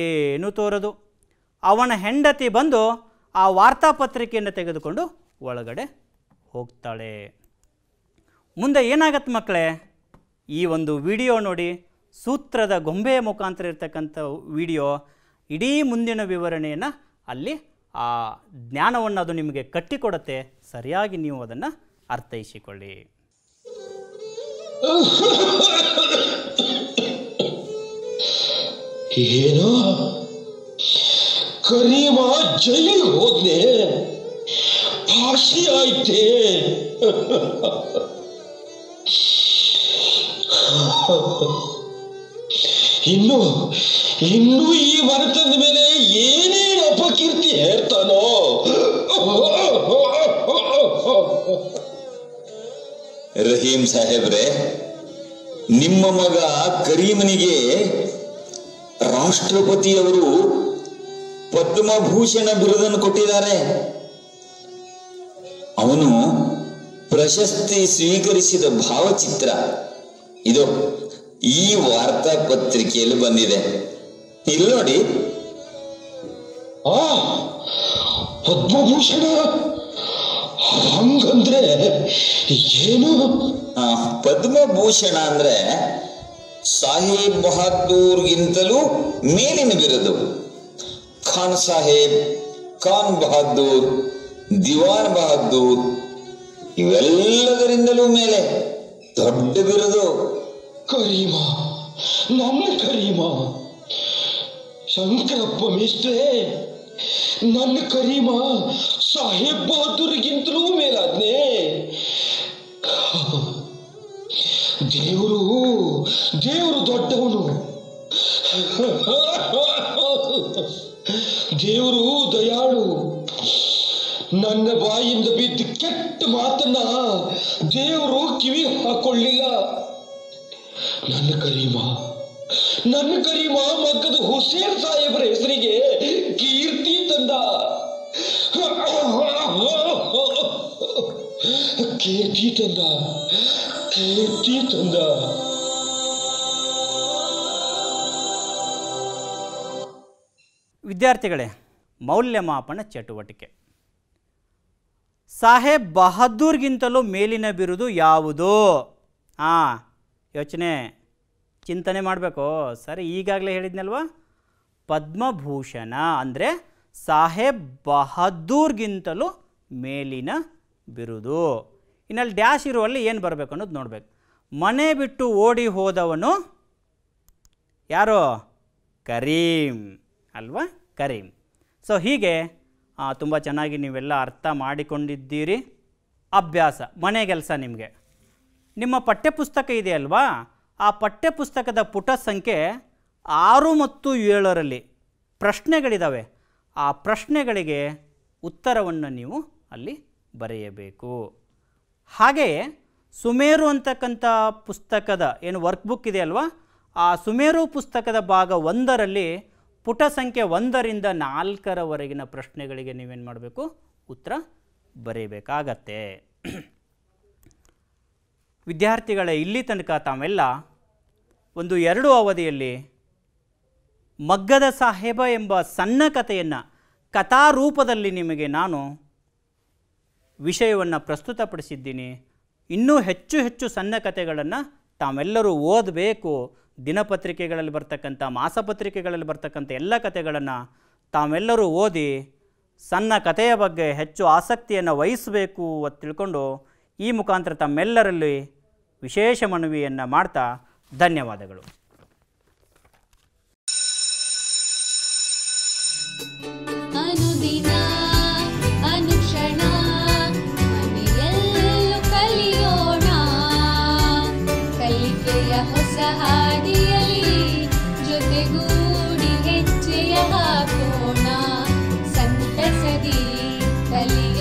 ಏನೂ ತೋರದು. ಅವನ ಹೆಂಡತಿ ಬಂದು ಆ ವಾರ್ತಾಪತ್ರಿಕೆಯನ್ನು ತೆಗೆದುಕೊಂಡು ಒಳಗಡೆ ಹೋಗ್ತಾಳೆ. ಮುಂದೆ ಏನಾಗತ್ತೆ ಮಕ್ಕಳೇ, ಈ ಒಂದು ವಿಡಿಯೋ ನೋಡಿ, ಸೂತ್ರದ ಗೊಂಬೆಯ ಮುಖಾಂತರ ಇರ್ತಕ್ಕಂಥ ವಿಡಿಯೋ, ಇಡೀ ಮುಂದಿನ ವಿವರಣೆಯನ್ನು ಅಲ್ಲಿ ಆ ಜ್ಞಾನವನ್ನು ಅದು ನಿಮಗೆ ಕಟ್ಟಿಕೊಡುತ್ತೆ. ಸರಿಯಾಗಿ ನೀವು ಅದನ್ನು ಅರ್ಥೈಸಿಕೊಳ್ಳಿ. ಏನೋ ಕರೀಮ ಜೈಲಿಗೆ ಹೋದ್ನೆ, ಭಾಷೆ ಆಯ್ತೆ, ಇನ್ನು ಇನ್ನು ಈ ಮರತದ ಮೇಲೆ ಏನೇನು ಅಪಕೀರ್ತಿ ಹೇಳ್ತಾನೋ. ರಹೀಂ ಸಾಹೇಬ್ರೆ, ನಿಮ್ಮ ಮಗ ಕರೀಮನಿಗೆ ರಾಷ್ಟ್ರಪತಿಯವರು ಪದ್ಮಭೂಷಣ ಬಿರುದನ್ನು ಕೊಟ್ಟಿದ್ದಾರೆ. ಅವನು ಪ್ರಶಸ್ತಿ ಸ್ವೀಕರಿಸಿದ ಭಾವಚಿತ್ರ ಇದು ಈ ವಾರ್ತಾ ಪತ್ರಿಕೆಯಲ್ಲಿ ಬಂದಿದೆ, ಇಲ್ಲಿ ನೋಡಿ. ಆ ಪದ್ಮಭೂಷಣ ಹಂಗಂದ್ರೆ ಏನು? ಪದ್ಮಭೂಷಣ ಅಂದ್ರೆ ಸಾಹೇಬ್ ಬಹದ್ದೂರ್ಗಿಂತಲೂ ಮೇಲಿನ ಬಿರುದು. ಖಾನ್ ಸಾಹೇಬ್, ಖಾನ್ ಬಹದ್ದೂರ್, ದಿವಾನ್ ಬಹದ್ದೂರ್ ಇವೆಲ್ಲದರಿಂದಲೂ ಮೇಲೆ ದೊಡ್ಡ ಬಿರುದು. ಕರೀಮ, ನನ್ನ ಕರೀಮ, ಶಂಕರಪ್ಪ ಮೇಷ್ಟ್ರೇ, ನನ್ನ ಕರೀಮ ಸಾಹೇಬ್ ಬಹದ್ದೂರ್ಗಿಂತಲೂ ಮೇಲಾದ್ನೇ. ದೇವರು ದೇವರು ದೊಡ್ಡವನು, ದೇವರು ದಯಾಳು. ನನ್ನ ಬಾಯಿಂದ ಬಿದ್ದ ಕೆಟ್ಟ ಮಾತನ್ನ ದೇವರು ಕಿವಿ ಹಾಕೊಳ್ಳಿಲ್ಲ. ನನ್ನ ಕರೀಮ ನನ್ನ ಕರೀಮ ಮಕ್ಕದ ಹುಸೇನ್ ಸಾಹೇಬ್ರ ಹೆಸರಿಗೆ ಕೀರ್ತಿ ತಂದ. ಕೀರ್ತಿ ತಂದ ಕೀರ್ತಿ ತಂದ ವಿದ್ಯಾರ್ಥಿಗಳೇ, ಮೌಲ್ಯಮಾಪನ ಚಟುವಟಿಕೆ. ಸಾಹೇಬ್ ಬಹದ್ದೂರ್ಗಿಂತಲೂ ಮೇಲಿನ ಬಿರುದು ಯಾವುದು? ಹಾಂ, ಯೋಚನೆ ಚಿಂತನೆ ಮಾಡಬೇಕು. ಸರಿ, ಈಗಾಗಲೇ ಹೇಳಿದ್ನಲ್ವ, ಪದ್ಮಭೂಷಣ ಅಂದರೆ ಸಾಹೇಬ್ ಬಹದ್ದೂರ್ಗಿಂತಲೂ ಮೇಲಿನ ಬಿರುದು. ಇನ್ನಲ್ಲಿ ಡ್ಯಾಶ್ ಇರುವಲ್ಲಿ ಏನು ಬರಬೇಕು ಅನ್ನೋದು ನೋಡಬೇಕು. ಮನೆ ಬಿಟ್ಟು ಓಡಿ ಹೋದವನು ಯಾರೋ? ಕರೀಂ ಅಲ್ವಾ, ಕರೀಂ. ಸೊ ಹೀಗೆ ತುಂಬ ಚೆನ್ನಾಗಿ ನೀವೆಲ್ಲ ಅರ್ಥ ಮಾಡಿಕೊಂಡಿದ್ದೀರಿ. ಅಭ್ಯಾಸ, ಮನೆ ಕೆಲಸ ನಿಮಗೆ. ನಿಮ್ಮ ಪಠ್ಯಪುಸ್ತಕ ಇದೆಯಲ್ವಾ, ಆ ಪಠ್ಯಪುಸ್ತಕದ ಪುಟ ಸಂಖ್ಯೆ ಆರು ಮತ್ತು ಏಳರಲ್ಲಿ ಪ್ರಶ್ನೆಗಳಿದ್ದಾವೆ. ಆ ಪ್ರಶ್ನೆಗಳಿಗೆ ಉತ್ತರವನ್ನು ನೀವು ಅಲ್ಲಿ ಬರೆಯಬೇಕು. ಹಾಗೆಯೇ ಸುಮೇರು ಅಂತಕ್ಕಂಥ ಪುಸ್ತಕದ ಏನು ವರ್ಕ್ಬುಕ್ ಇದೆಯಲ್ವಾ, ಆ ಸುಮೇರು ಪುಸ್ತಕದ ಭಾಗ ಒಂದರಲ್ಲಿ ಪುಟ ಸಂಖ್ಯೆ ಒಂದರಿಂದ ನಾಲ್ಕರವರೆಗಿನ ಪ್ರಶ್ನೆಗಳಿಗೆ ನೀವೇನು ಮಾಡಬೇಕು, ಉತ್ತರ ಬರೀಬೇಕಾಗತ್ತೆ. ವಿದ್ಯಾರ್ಥಿಗಳ ಇಲ್ಲಿ ತನಕ ತಾವೆಲ್ಲ ಒಂದು ಎರಡು ಅವಧಿಯಲ್ಲಿ ಮಗ್ಗದ ಸಾಹೇಬ ಎಂಬ ಸಣ್ಣ ಕಥೆಯನ್ನು ಕಥಾರೂಪದಲ್ಲಿ ನಿಮಗೆ ನಾನು ವಿಷಯವನ್ನು ಪ್ರಸ್ತುತಪಡಿಸಿದ್ದೀನಿ. ಇನ್ನೂ ಹೆಚ್ಚು ಹೆಚ್ಚು ಸಣ್ಣ ಕಥೆಗಳನ್ನು ತಾವೆಲ್ಲರೂ ಓದಬೇಕು. ದಿನಪತ್ರಿಕೆಗಳಲ್ಲಿ ಬರ್ತಕ್ಕಂಥ, ಮಾಸಪತ್ರಿಕೆಗಳಲ್ಲಿ ಬರ್ತಕ್ಕಂಥ ಎಲ್ಲ ಕಥೆಗಳನ್ನು ತಾವೆಲ್ಲರೂ ಓದಿ ಸಣ್ಣ ಕಥೆಯ ಬಗ್ಗೆ ಹೆಚ್ಚು ಆಸಕ್ತಿಯನ್ನು ವಹಿಸಬೇಕು ಅಂತ ತಿಳ್ಕೊಂಡು ಈ ಮುಖಾಂತರ ತಮ್ಮೆಲ್ಲರಲ್ಲಿ ವಿಶೇಷ ಮನವಿಯನ್ನು ಮಾಡ್ತಾ ಧನ್ಯವಾದಗಳು. जोतेगूडी हेच्चेय हाकोण संतसदि कलिय